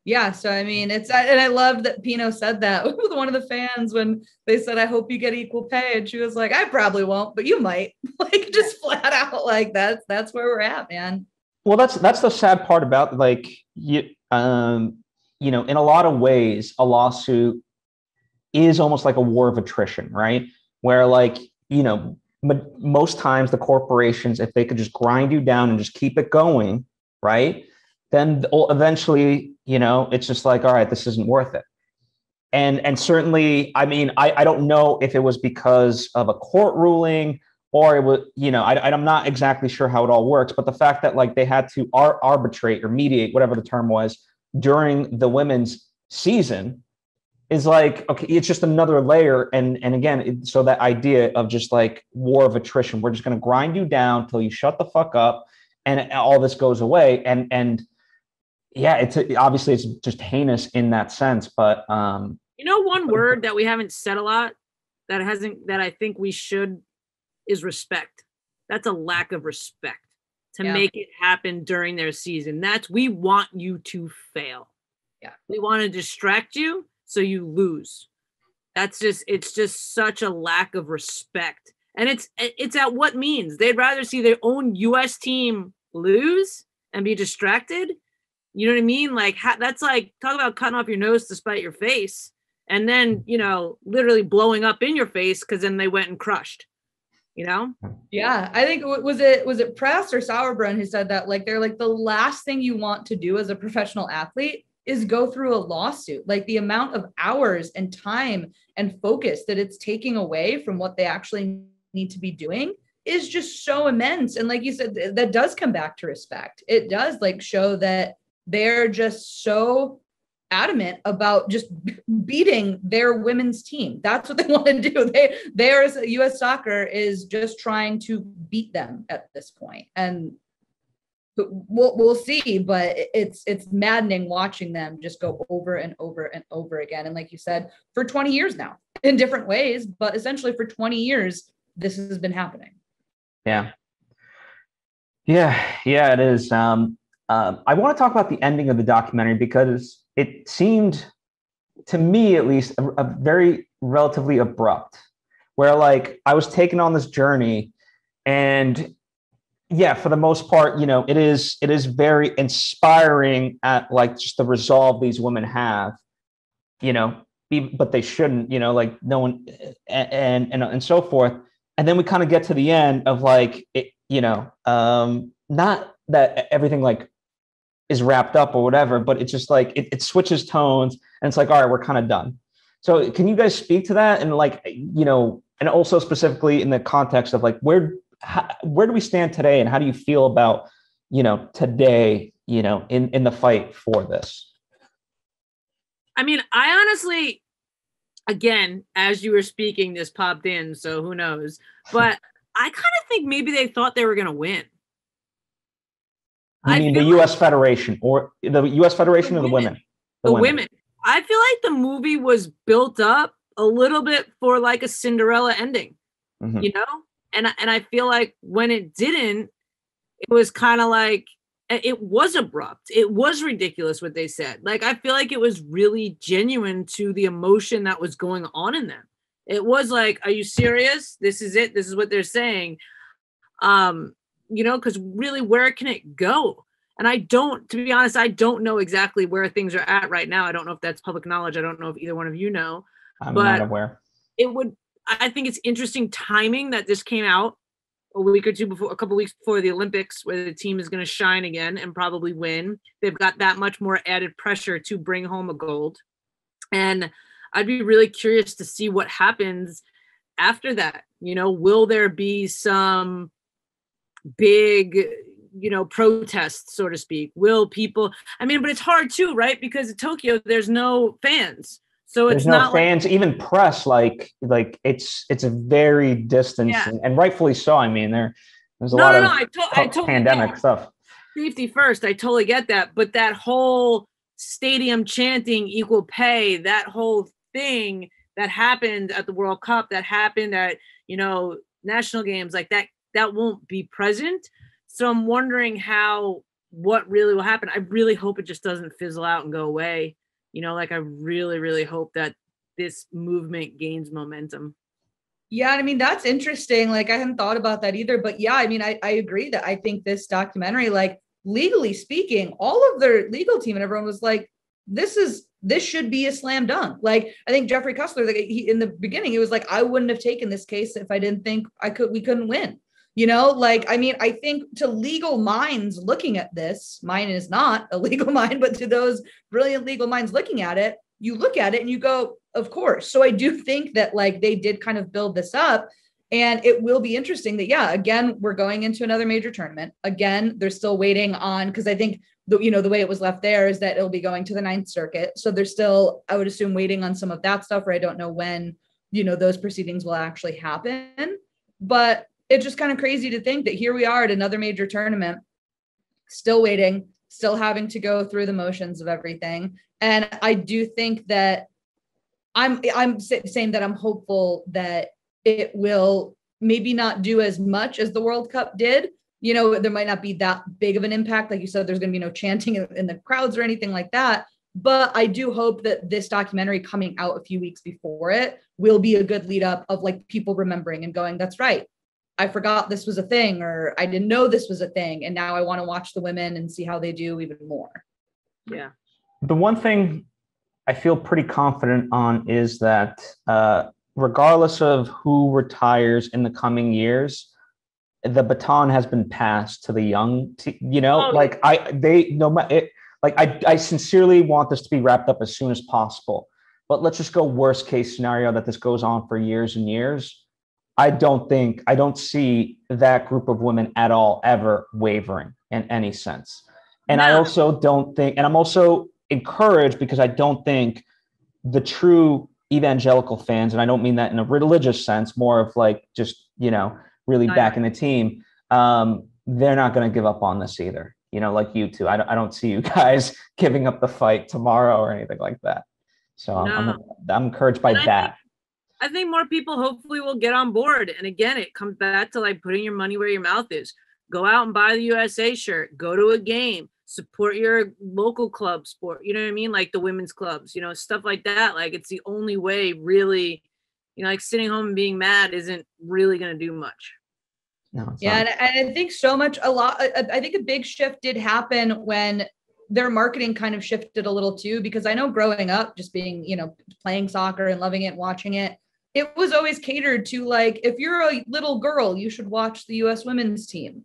Yeah. So, I mean, it's, and I loved that Pino said that with one of the fans when they said, I hope you get equal pay. And she was like, I probably won't, but you might. Like, just flat out, like, that's, that's where we're at, man. Well, that's, that's the sad part about, like, you, um, you know, in a lot of ways, a lawsuit is almost like a war of attrition, right? Where like, you know, m- most times the corporations, if they could just grind you down and just keep it going, right? Then eventually, you know, it's just like, all right, this isn't worth it. And and certainly, I mean, I, I don't know if it was because of a court ruling or it was, you know, I, I'm not exactly sure how it all works, but the fact that like they had to ar- arbitrate or mediate, whatever the term was, during the women's season, is like, okay, it's just another layer. And and again, it, so that idea of just like war of attrition, we're just going to grind you down till you shut the fuck up and all this goes away. And, and yeah, it's a, obviously it's just heinous in that sense. But, um, you know, one word that we haven't said a lot that hasn't, that I think we should is respect. That's a lack of respect to yeah. make it happen during their season. That's, we want you to fail. Yeah. We want to distract you so you lose. That's just, it's just such a lack of respect. And it's, it's at what means. They'd rather see their own U S team lose and be distracted. You know what I mean? Like, that's like, talk about cutting off your nose to spite your face. And then, you know, literally blowing up in your face because then they went and crushed, you know? Yeah. I think, was it was it Press or Sauerbrunn who said that? Like, they're like, the last thing you want to do as a professional athlete is go through a lawsuit. Like, the amount of hours and time and focus that it's taking away from what they actually need to be doing is just so immense. And like you said, that does come back to respect. It does, like, show that they're just so adamant about just beating their women's team. That's what they want to do. They, there's U S soccer is just trying to beat them at this point. And we'll, we'll see, but it's, it's maddening watching them just go over and over and over again. And like you said, for twenty years now in different ways, but essentially for twenty years, this has been happening. Yeah. Yeah. Yeah, it is. Um, Um, I want to talk about the ending of the documentary, because it seemed, to me at least, a, a very relatively abrupt, where, like, I was taken on this journey, and yeah, for the most part, you know, it is it is very inspiring at, like, just the resolve these women have, you know, but they shouldn't, you know, like, no one, and and and so forth. And then we kind of get to the end of, like, it, you know, um, not that everything, like, is wrapped up or whatever, but it's just like, it, it switches tones and it's like, all right, we're kind of done. So can you guys speak to that? And, like, you know, and also specifically in the context of, like, where, how, where do we stand today? And how do you feel about, you know, today, you know, in, in the fight for this? I mean, I honestly, again, as you were speaking, this popped in, so who knows, but I kind of think maybe they thought they were going to win. I mean, the U S like, Federation or the U S Federation the of the women, women. The, the women. women. I feel like the movie was built up a little bit for, like, a Cinderella ending, mm-hmm. you know? And, and I feel like when it didn't, it was kind of like, it was abrupt. It was ridiculous what they said. Like, I feel like it was really genuine to the emotion that was going on in them. It was like, are you serious? This is it. This is what they're saying. Um, you know, because really, where can it go? And I don't, to be honest, I don't know exactly where things are at right now. I don't know if that's public knowledge. I don't know if either one of you know. I'm but not aware. It would, I think it's interesting timing that this came out a week or two before, a couple weeks before the Olympics, where the team is going to shine again and probably win. They've got that much more added pressure to bring home a gold. And I'd be really curious to see what happens after that. You know, will there be some big, you know, protests, so to speak? Will people, I mean, but it's hard too, right? Because in Tokyo, there's no fans. So it's there's not no fans, like, even press, like, like it's, it's a very distant yeah. and, and rightfully so. I mean, there, there's a no, lot no, no, of I to- I totally pandemic stuff. Safety first. I totally get that. But that whole stadium chanting equal pay, that whole thing that happened at the World Cup, that happened at, you know, national games, like that, that won't be present. So I'm wondering how, what really will happen. I really hope it just doesn't fizzle out and go away. You know, like, I really, really hope that this movement gains momentum. Yeah. I mean, that's interesting. Like, I hadn't thought about that either, but yeah, I mean, I, I agree that I think this documentary, like, legally speaking, all of their legal team and everyone was like, this is, this should be a slam dunk. Like, I think Jeffrey Kessler, like, he, in the beginning, he was like, I wouldn't have taken this case if I didn't think I could, we couldn't win. You know, like, I mean, I think to legal minds looking at this, mine is not a legal mind, but to those brilliant legal minds looking at it, you look at it and you go, of course. So I do think that, like, they did kind of build this up, and it will be interesting that, yeah, again, we're going into another major tournament. Again, they're still waiting on, because I think, the, you know, the way it was left there is that it'll be going to the Ninth Circuit. So they're still, I would assume, waiting on some of that stuff, where I don't know when, you know, those proceedings will actually happen. But it's just kind of crazy to think that here we are at another major tournament, still waiting, still having to go through the motions of everything. And I do think that I'm, I'm saying that I'm hopeful that it will maybe not do as much as the World Cup did, you know, there might not be that big of an impact. Like you said, there's going to be no chanting in the crowds or anything like that. But I do hope that this documentary coming out a few weeks before it will be a good lead up of like people remembering and going, that's right, I forgot this was a thing, or I didn't know this was a thing. And now I want to watch the women and see how they do even more. Yeah. The one thing I feel pretty confident on is that uh, regardless of who retires in the coming years, the baton has been passed to the young, t- you know, oh. like I, they no matter. Like, I, I sincerely want this to be wrapped up as soon as possible, but let's just go worst case scenario that this goes on for years and years. I don't think, I don't see that group of women at all ever wavering in any sense. And no. I also don't think, and I'm also encouraged because I don't think the true evangelical fans, and I don't mean that in a religious sense, more of like just, you know, really no, backing no. the team, um, they're not going to give up on this either. You know, like you two, I don't, I don't see you guys giving up the fight tomorrow or anything like that. So no. I'm, I'm, I'm encouraged by I that. Think, I think more people hopefully will get on board. And again, it comes back to like putting your money where your mouth is. Go out and buy the U S A shirt, go to a game, support your local club sport. You know what I mean? Like the women's clubs, you know, stuff like that. Like it's the only way really, you know, like sitting home and being mad isn't really going to do much. No, yeah. And I, and I think so much, a lot, I think a big shift did happen when their marketing kind of shifted a little too, because I know growing up, just being, you know, playing soccer and loving it, watching it, it was always catered to like, if you're a little girl, you should watch the U S women's team.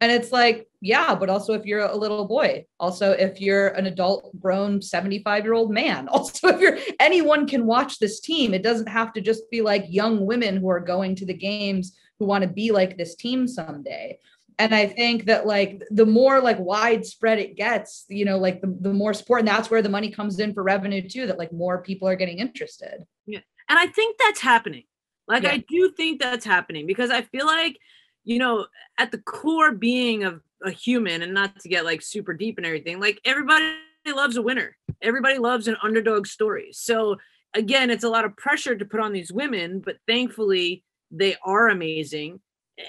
And it's like, yeah, but also if you're a little boy, also if you're an adult grown seventy-five year old man, also if you're, anyone can watch this team. It doesn't have to just be like young women who are going to the games who want to be like this team someday. And I think that like the more like widespread it gets, you know, like the, the more support, and that's where the money comes in for revenue too, that like more people are getting interested. Yeah. And I think that's happening. Like, yeah. I do think that's happening because I feel like, you know, at the core being of a human, and not to get like super deep and everything, like everybody loves a winner. Everybody loves an underdog story. So again, it's a lot of pressure to put on these women, but thankfully, they are amazing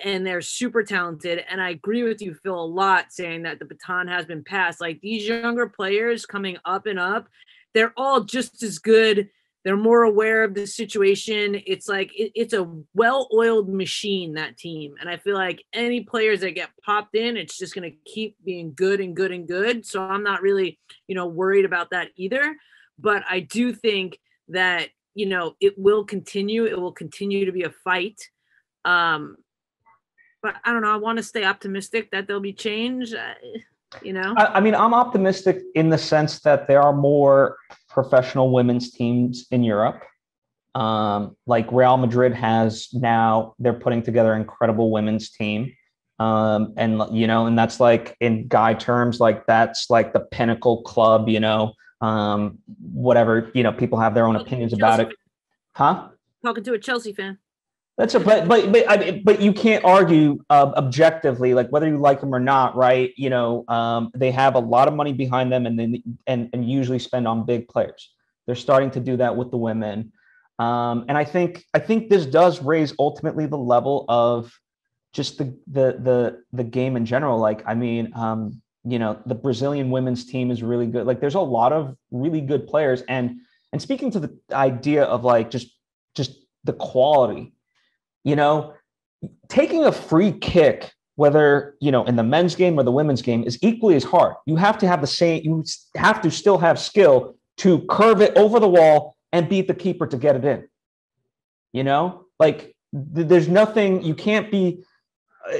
and they're super talented. And I agree with you, Phil, a lot saying that the baton has been passed. Like these younger players coming up and up, they're all just as good. They're more aware of the situation. It's like, it, it's a well-oiled machine, that team. And I feel like any players that get popped in, it's just going to keep being good and good and good. So I'm not really, you know, worried about that either, but I do think that, you know, it will continue. It will continue to be a fight. Um, but I don't know. I want to stay optimistic that there'll be change, uh, you know? I, I mean, I'm optimistic in the sense that there are more professional women's teams in Europe. Um, like Real Madrid has now, they're putting together an incredible women's team. Um, and, you know, and that's like in guy terms, like that's like the pinnacle club, you know, um whatever, you know, people have their own opinions about it. Huh? Talking to a Chelsea fan. That's a but but but, I, but you can't argue uh, objectively, like whether you like them or not, right? You know, um they have a lot of money behind them, and then and and usually spend on big players. They're starting to do that with the women, um and I think I think this does raise ultimately the level of just the the the the game in general. Like I mean, um. You know, the Brazilian women's team is really good. Like there's a lot of really good players. And and speaking to the idea of like just just the quality, you know, taking a free kick, whether, you know, in the men's game or the women's game, is equally as hard. You have to have the same, you have to still have skill to curve it over the wall and beat the keeper to get it in. You know, like th- there's nothing, you can't be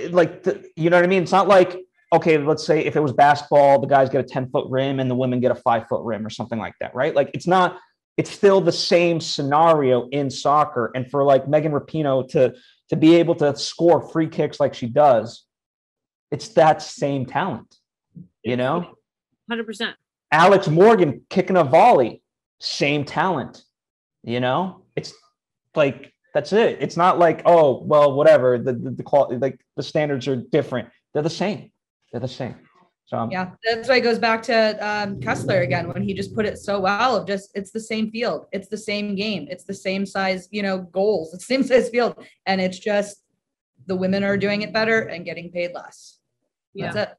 like, the, you know what I mean? It's not like, okay, let's say if it was basketball, the guys get a ten foot rim and the women get a five foot rim or something like that, right? Like it's not, it's still the same scenario in soccer. And for like Megan Rapinoe to, to be able to score free kicks like she does, it's that same talent, you know? one hundred percent. Alex Morgan kicking a volley, same talent, you know? It's like, that's it. It's not like, oh, well, whatever, the, the, the quality, like the standards are different. They're the same. They're the same. So um, yeah, that's why it goes back to um, Kessler again, when he just put it so well of just, it's the same field. It's the same game. It's the same size, you know, goals, it's the same size field. And it's just the women are doing it better and getting paid less. Yeah. That's it.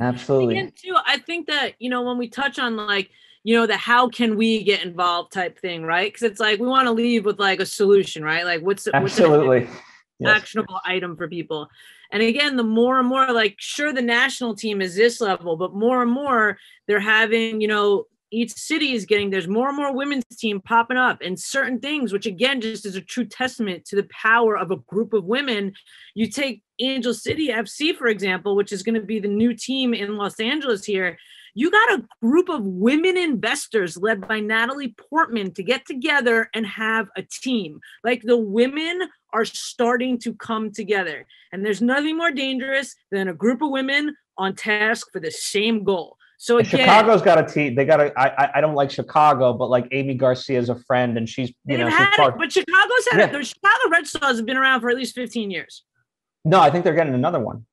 Absolutely. And too, I think that, you know, when we touch on like, you know, the how can we get involved type thing, right? Because it's like we want to leave with like a solution, right? Like what's, Absolutely. what's an yes. actionable item for people. And again, the more and more, like, sure, the national team is this level, but more and more they're having, you know, each city is getting, there's more and more women's team popping up and certain things, which again, just is a true testament to the power of a group of women. You take Angel City F C, for example, which is going to be the new team in Los Angeles here. You got a group of women investors led by Natalie Portman to get together and have a team. Like the women are starting to come together. And there's nothing more dangerous than a group of women on task for the same goal. So again, Chicago's got a team. They got a. I I don't like Chicago, but like Amy Garcia is a friend, and she's you know. She's had part, it, but Chicago's had yeah. it. The Chicago Red Stars have been around for at least fifteen years. No, I think they're getting another one.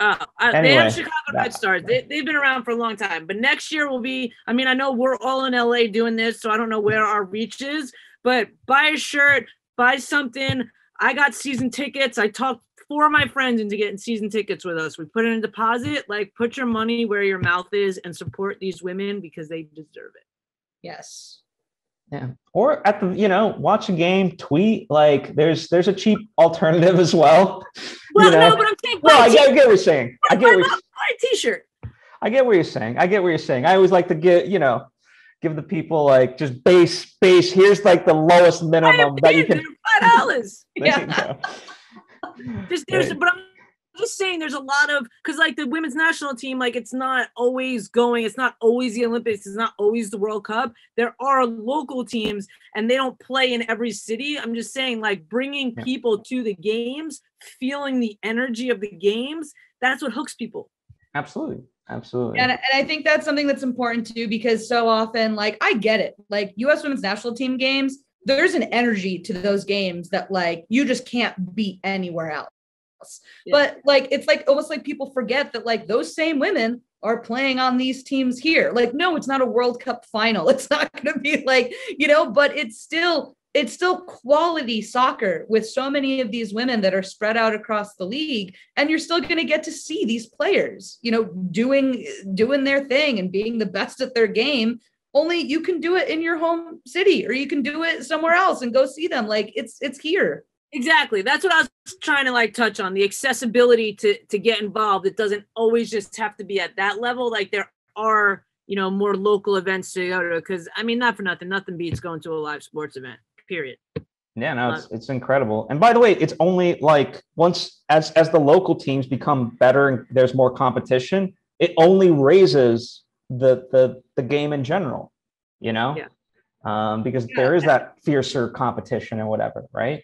Uh, anyway, they have Chicago that, Red Stars. They, they've been around for a long time, but next year will be. I mean, I know we're all in L A doing this, so I don't know where our reach is. But buy a shirt, buy something. I got season tickets. I talked. Four of my friends into getting season tickets with us. We put in a deposit. Like, put your money where your mouth is and support these women because they deserve it. Yes. Yeah. Or at the, you know, watch a game, tweet. Like, there's there's a cheap alternative as well. Well, you know? No, but I'm saying. No, I get, I get what you're saying. I get what you're saying. Buy a T-shirt. I get what you're saying. I get what you're saying. I always like to get, you know, give the people like just base base. Here's like the lowest minimum that you can. Five dollars. Yeah. Just, there's, right. But I'm just saying there's a lot of, because like the women's national team, like it's not always going, it's not always the Olympics, it's not always the World Cup. There are local teams and they don't play in every city. I'm just saying like bringing people to the games, feeling the energy of the games, that's what hooks people. Absolutely. Absolutely. And, and I think that's something that's important too, because so often, like, I get it, like U S women's national team games, there's an energy to those games that like, you just can't beat anywhere else. Yeah. But like, it's like, almost like people forget that like those same women are playing on these teams here. Like, no, it's not a World Cup final. It's not going to be like, you know, but it's still, it's still quality soccer with so many of these women that are spread out across the league. And you're still going to get to see these players, you know, doing, doing their thing and being the best at their game. Only you can do it in your home city or you can do it somewhere else and go see them. Like it's, it's here. Exactly. That's what I was trying to like touch on, the accessibility to, to get involved. It doesn't always just have to be at that level. Like there are, you know, more local events to go to, because I mean, not for nothing, nothing beats going to a live sports event, period. Yeah, no, it's, it's incredible. And by the way, it's only like once as, as the local teams become better and there's more competition, it only raises the, the, the game in general, you know, yeah. um, because yeah. there is that fiercer competition and whatever. Right.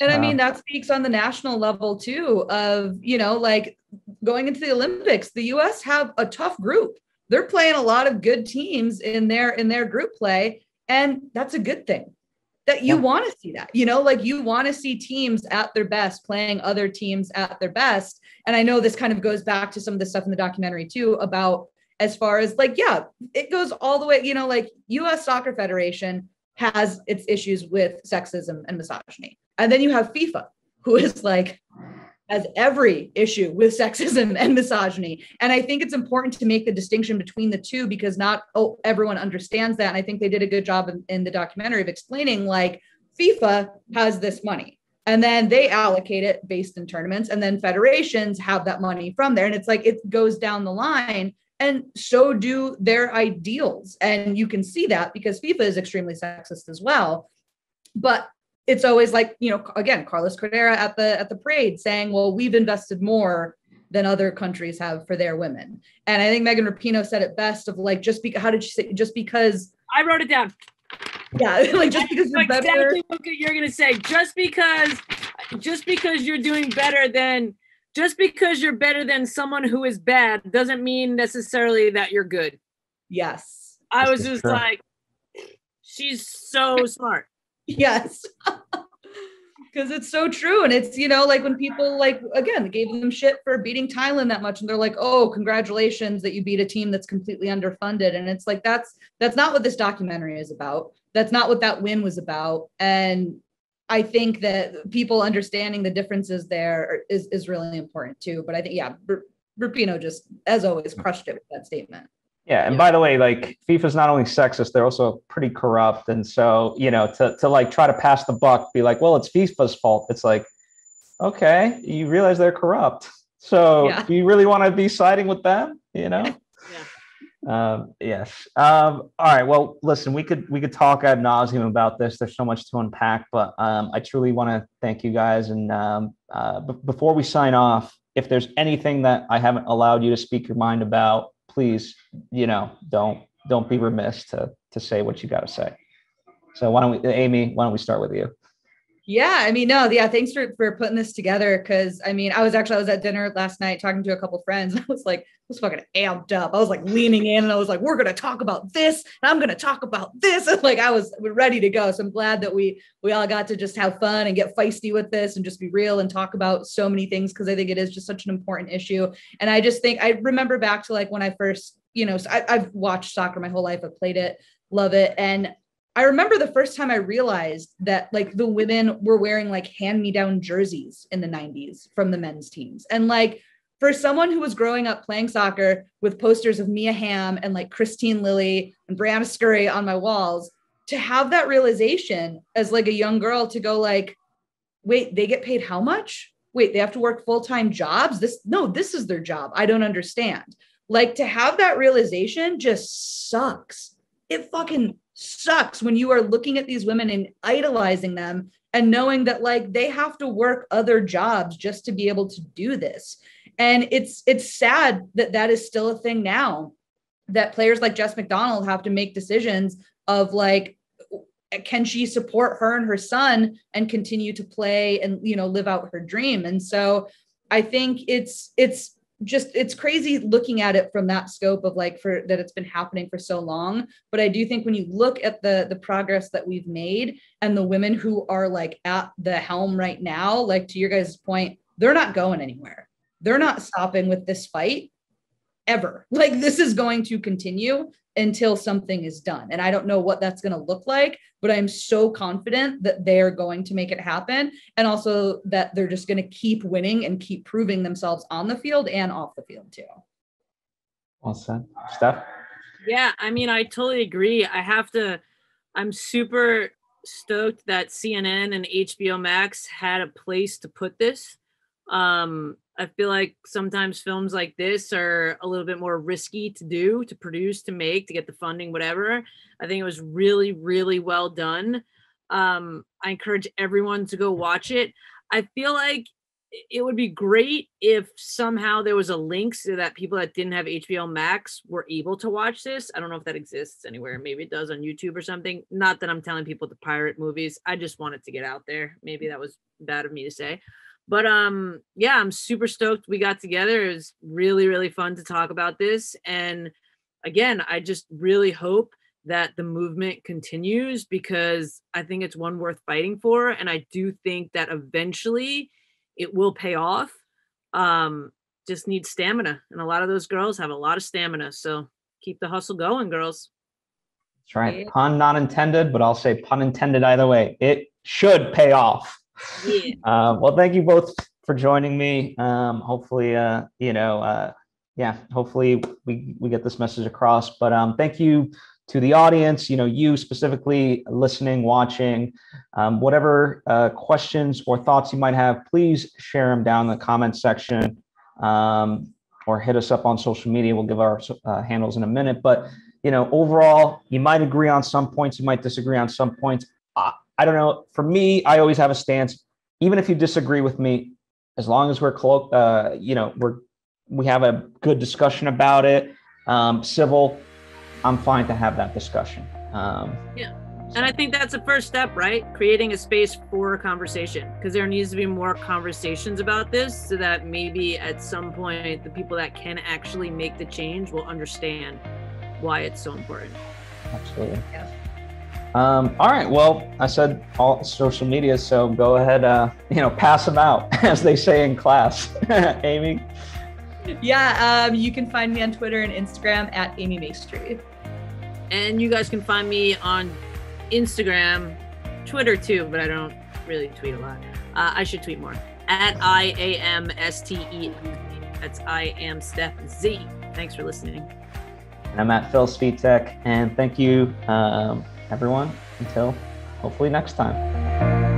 And I um, mean, that speaks on the national level too, of, you know, like going into the Olympics, the U S have a tough group. They're playing a lot of good teams in their, in their group play. And that's a good thing that you yeah. want to see that, you know, like you want to see teams at their best playing other teams at their best. And I know this kind of goes back to some of the stuff in the documentary too, about, as far as like, yeah, it goes all the way, you know, like U S Soccer Federation has its issues with sexism and misogyny. And then you have FIFA, who is like, has every issue with sexism and misogyny. And I think it's important to make the distinction between the two, because not oh, everyone understands that. And I think they did a good job in, in the documentary of explaining like FIFA has this money. And then they allocate it based in tournaments. And then federations have that money from there. And it's like, it goes down the line. And so do their ideals. And you can see that because FIFA is extremely sexist as well. But it's always like, you know, again, Carlos Cordeiro at the at the parade saying, well, we've invested more than other countries have for their women. And I think Megan Rapinoe said it best of like, just because, how did she say, just because. I wrote it down. Yeah, like just because you're better. Exactly what you're going to say, just because, just because you're doing better than. Just because you're better than someone who is bad doesn't mean necessarily that you're good. Yes. I was just true. Like, she's so smart. Yes. Because it's so true. And it's, you know, like when people like, again, gave them shit for beating Thailand that much. And they're like, oh, congratulations that you beat a team that's completely underfunded. And it's like, that's, that's not what this documentary is about. That's not what that win was about. And I think that people understanding the differences there is, is really important too. But I think, yeah, Rapinoe just, as always, crushed it with that statement. Yeah. And yeah. by the way, like, FIFA's not only sexist, they're also pretty corrupt. And so, you know, to, to like try to pass the buck, be like, well, it's FIFA's fault. It's like, okay, you realize they're corrupt. So yeah. do you really want to be siding with them? You know? Yeah. Um, yes. Um, all right. Well, listen, we could, we could talk ad nauseum about this. There's so much to unpack, but, um, I truly want to thank you guys. And, um, uh, b- before we sign off, if there's anything that I haven't allowed you to speak your mind about, please, you know, don't, don't be remiss to, to say what you got to say. So why don't we, Amy, why don't we start with you? Yeah. I mean, no, yeah. Thanks for, for putting this together. Cause I mean, I was actually, I was at dinner last night talking to a couple of friends. I was like, I was fucking amped up. I was like leaning in and I was like, we're going to talk about this and I'm going to talk about this. And like, I was ready to go. So I'm glad that we, we all got to just have fun and get feisty with this and just be real and talk about so many things. Cause I think it is just such an important issue. And I just think, I remember back to like when I first, you know, I, I've watched soccer my whole life. I've played it, love it. And I remember the first time I realized that like the women were wearing like hand-me-down jerseys in the nineties from the men's teams. And like, for someone who was growing up playing soccer with posters of Mia Hamm and like Christine Lilly and Brianna Scurry on my walls, to have that realization as like a young girl to go like, wait, they get paid how much? Wait, they have to work full-time jobs? This, no, this is their job. I don't understand. Like, to have that realization just sucks. It fucking sucks when you are looking at these women and idolizing them and knowing that like they have to work other jobs just to be able to do this. And it's, it's sad that that is still a thing now, that players like Jess McDonald have to make decisions of like, can she support her and her son and continue to play and, you know, live out her dream? And so I think it's, it's, just, it's crazy looking at it from that scope of like, for that it's been happening for so long. But I do think when you look at the the progress that we've made and the women who are like at the helm right now, like to your guys' point, they're not going anywhere. They're not stopping with this fight ever. Like, this is going to continue until something is done. And I don't know what that's going to look like, but I'm so confident that they're going to make it happen. And also that they're just going to keep winning and keep proving themselves on the field and off the field too. Awesome. Steph? Yeah. I mean, I totally agree. I have to, I'm super stoked that C N N and H B O Max had a place to put this. Um, I feel like sometimes films like this are a little bit more risky to do, to produce, to make, to get the funding, whatever. I think it was really, really well done. Um, I encourage everyone to go watch it. I feel like it would be great if somehow there was a link so that people that didn't have H B O Max were able to watch this. I don't know if that exists anywhere. Maybe it does on YouTube or something. Not that I'm telling people to pirate movies. I just want it to get out there. Maybe that was bad of me to say. But um, yeah, I'm super stoked we got together. It was really, really fun to talk about this. And again, I just really hope that the movement continues, because I think it's one worth fighting for. And I do think that eventually it will pay off. Um, just need stamina. And a lot of those girls have a lot of stamina. So keep the hustle going, girls. That's right. Yeah. Pun not intended, but I'll say pun intended either way. It should pay off. Yeah. Uh, well, thank you both for joining me. Um, hopefully, uh, you know, uh, yeah, hopefully we, we get this message across. But um, thank you to the audience, you know, you specifically listening, watching, um, whatever uh, questions or thoughts you might have, please share them down in the comment section, um, or hit us up on social media. We'll give our uh, handles in a minute. But, you know, overall, you might agree on some points, you might disagree on some points. Uh, I don't know. For me, I always have a stance. Even if you disagree with me, as long as we're, collo- uh, you know, we're we have a good discussion about it, um, civil, I'm fine to have that discussion. Um, yeah, so. And I think that's the first step, right? Creating a space for conversation, because there needs to be more conversations about this, so that maybe at some point the people that can actually make the change will understand why it's so important. Absolutely. Yeah. Um, all right. Well, I said all social media, so go ahead, uh, you know, pass them out, as they say in class. Amy? Yeah, um, you can find me on Twitter and Instagram at Amy Maestri. And you guys can find me on Instagram, Twitter too, but I don't really tweet a lot. Uh, I should tweet more. At I A M S T E. That's I am Steph Z. Thanks for listening. And I'm at Phil Spitek. And thank you, um, everyone. Until hopefully next time.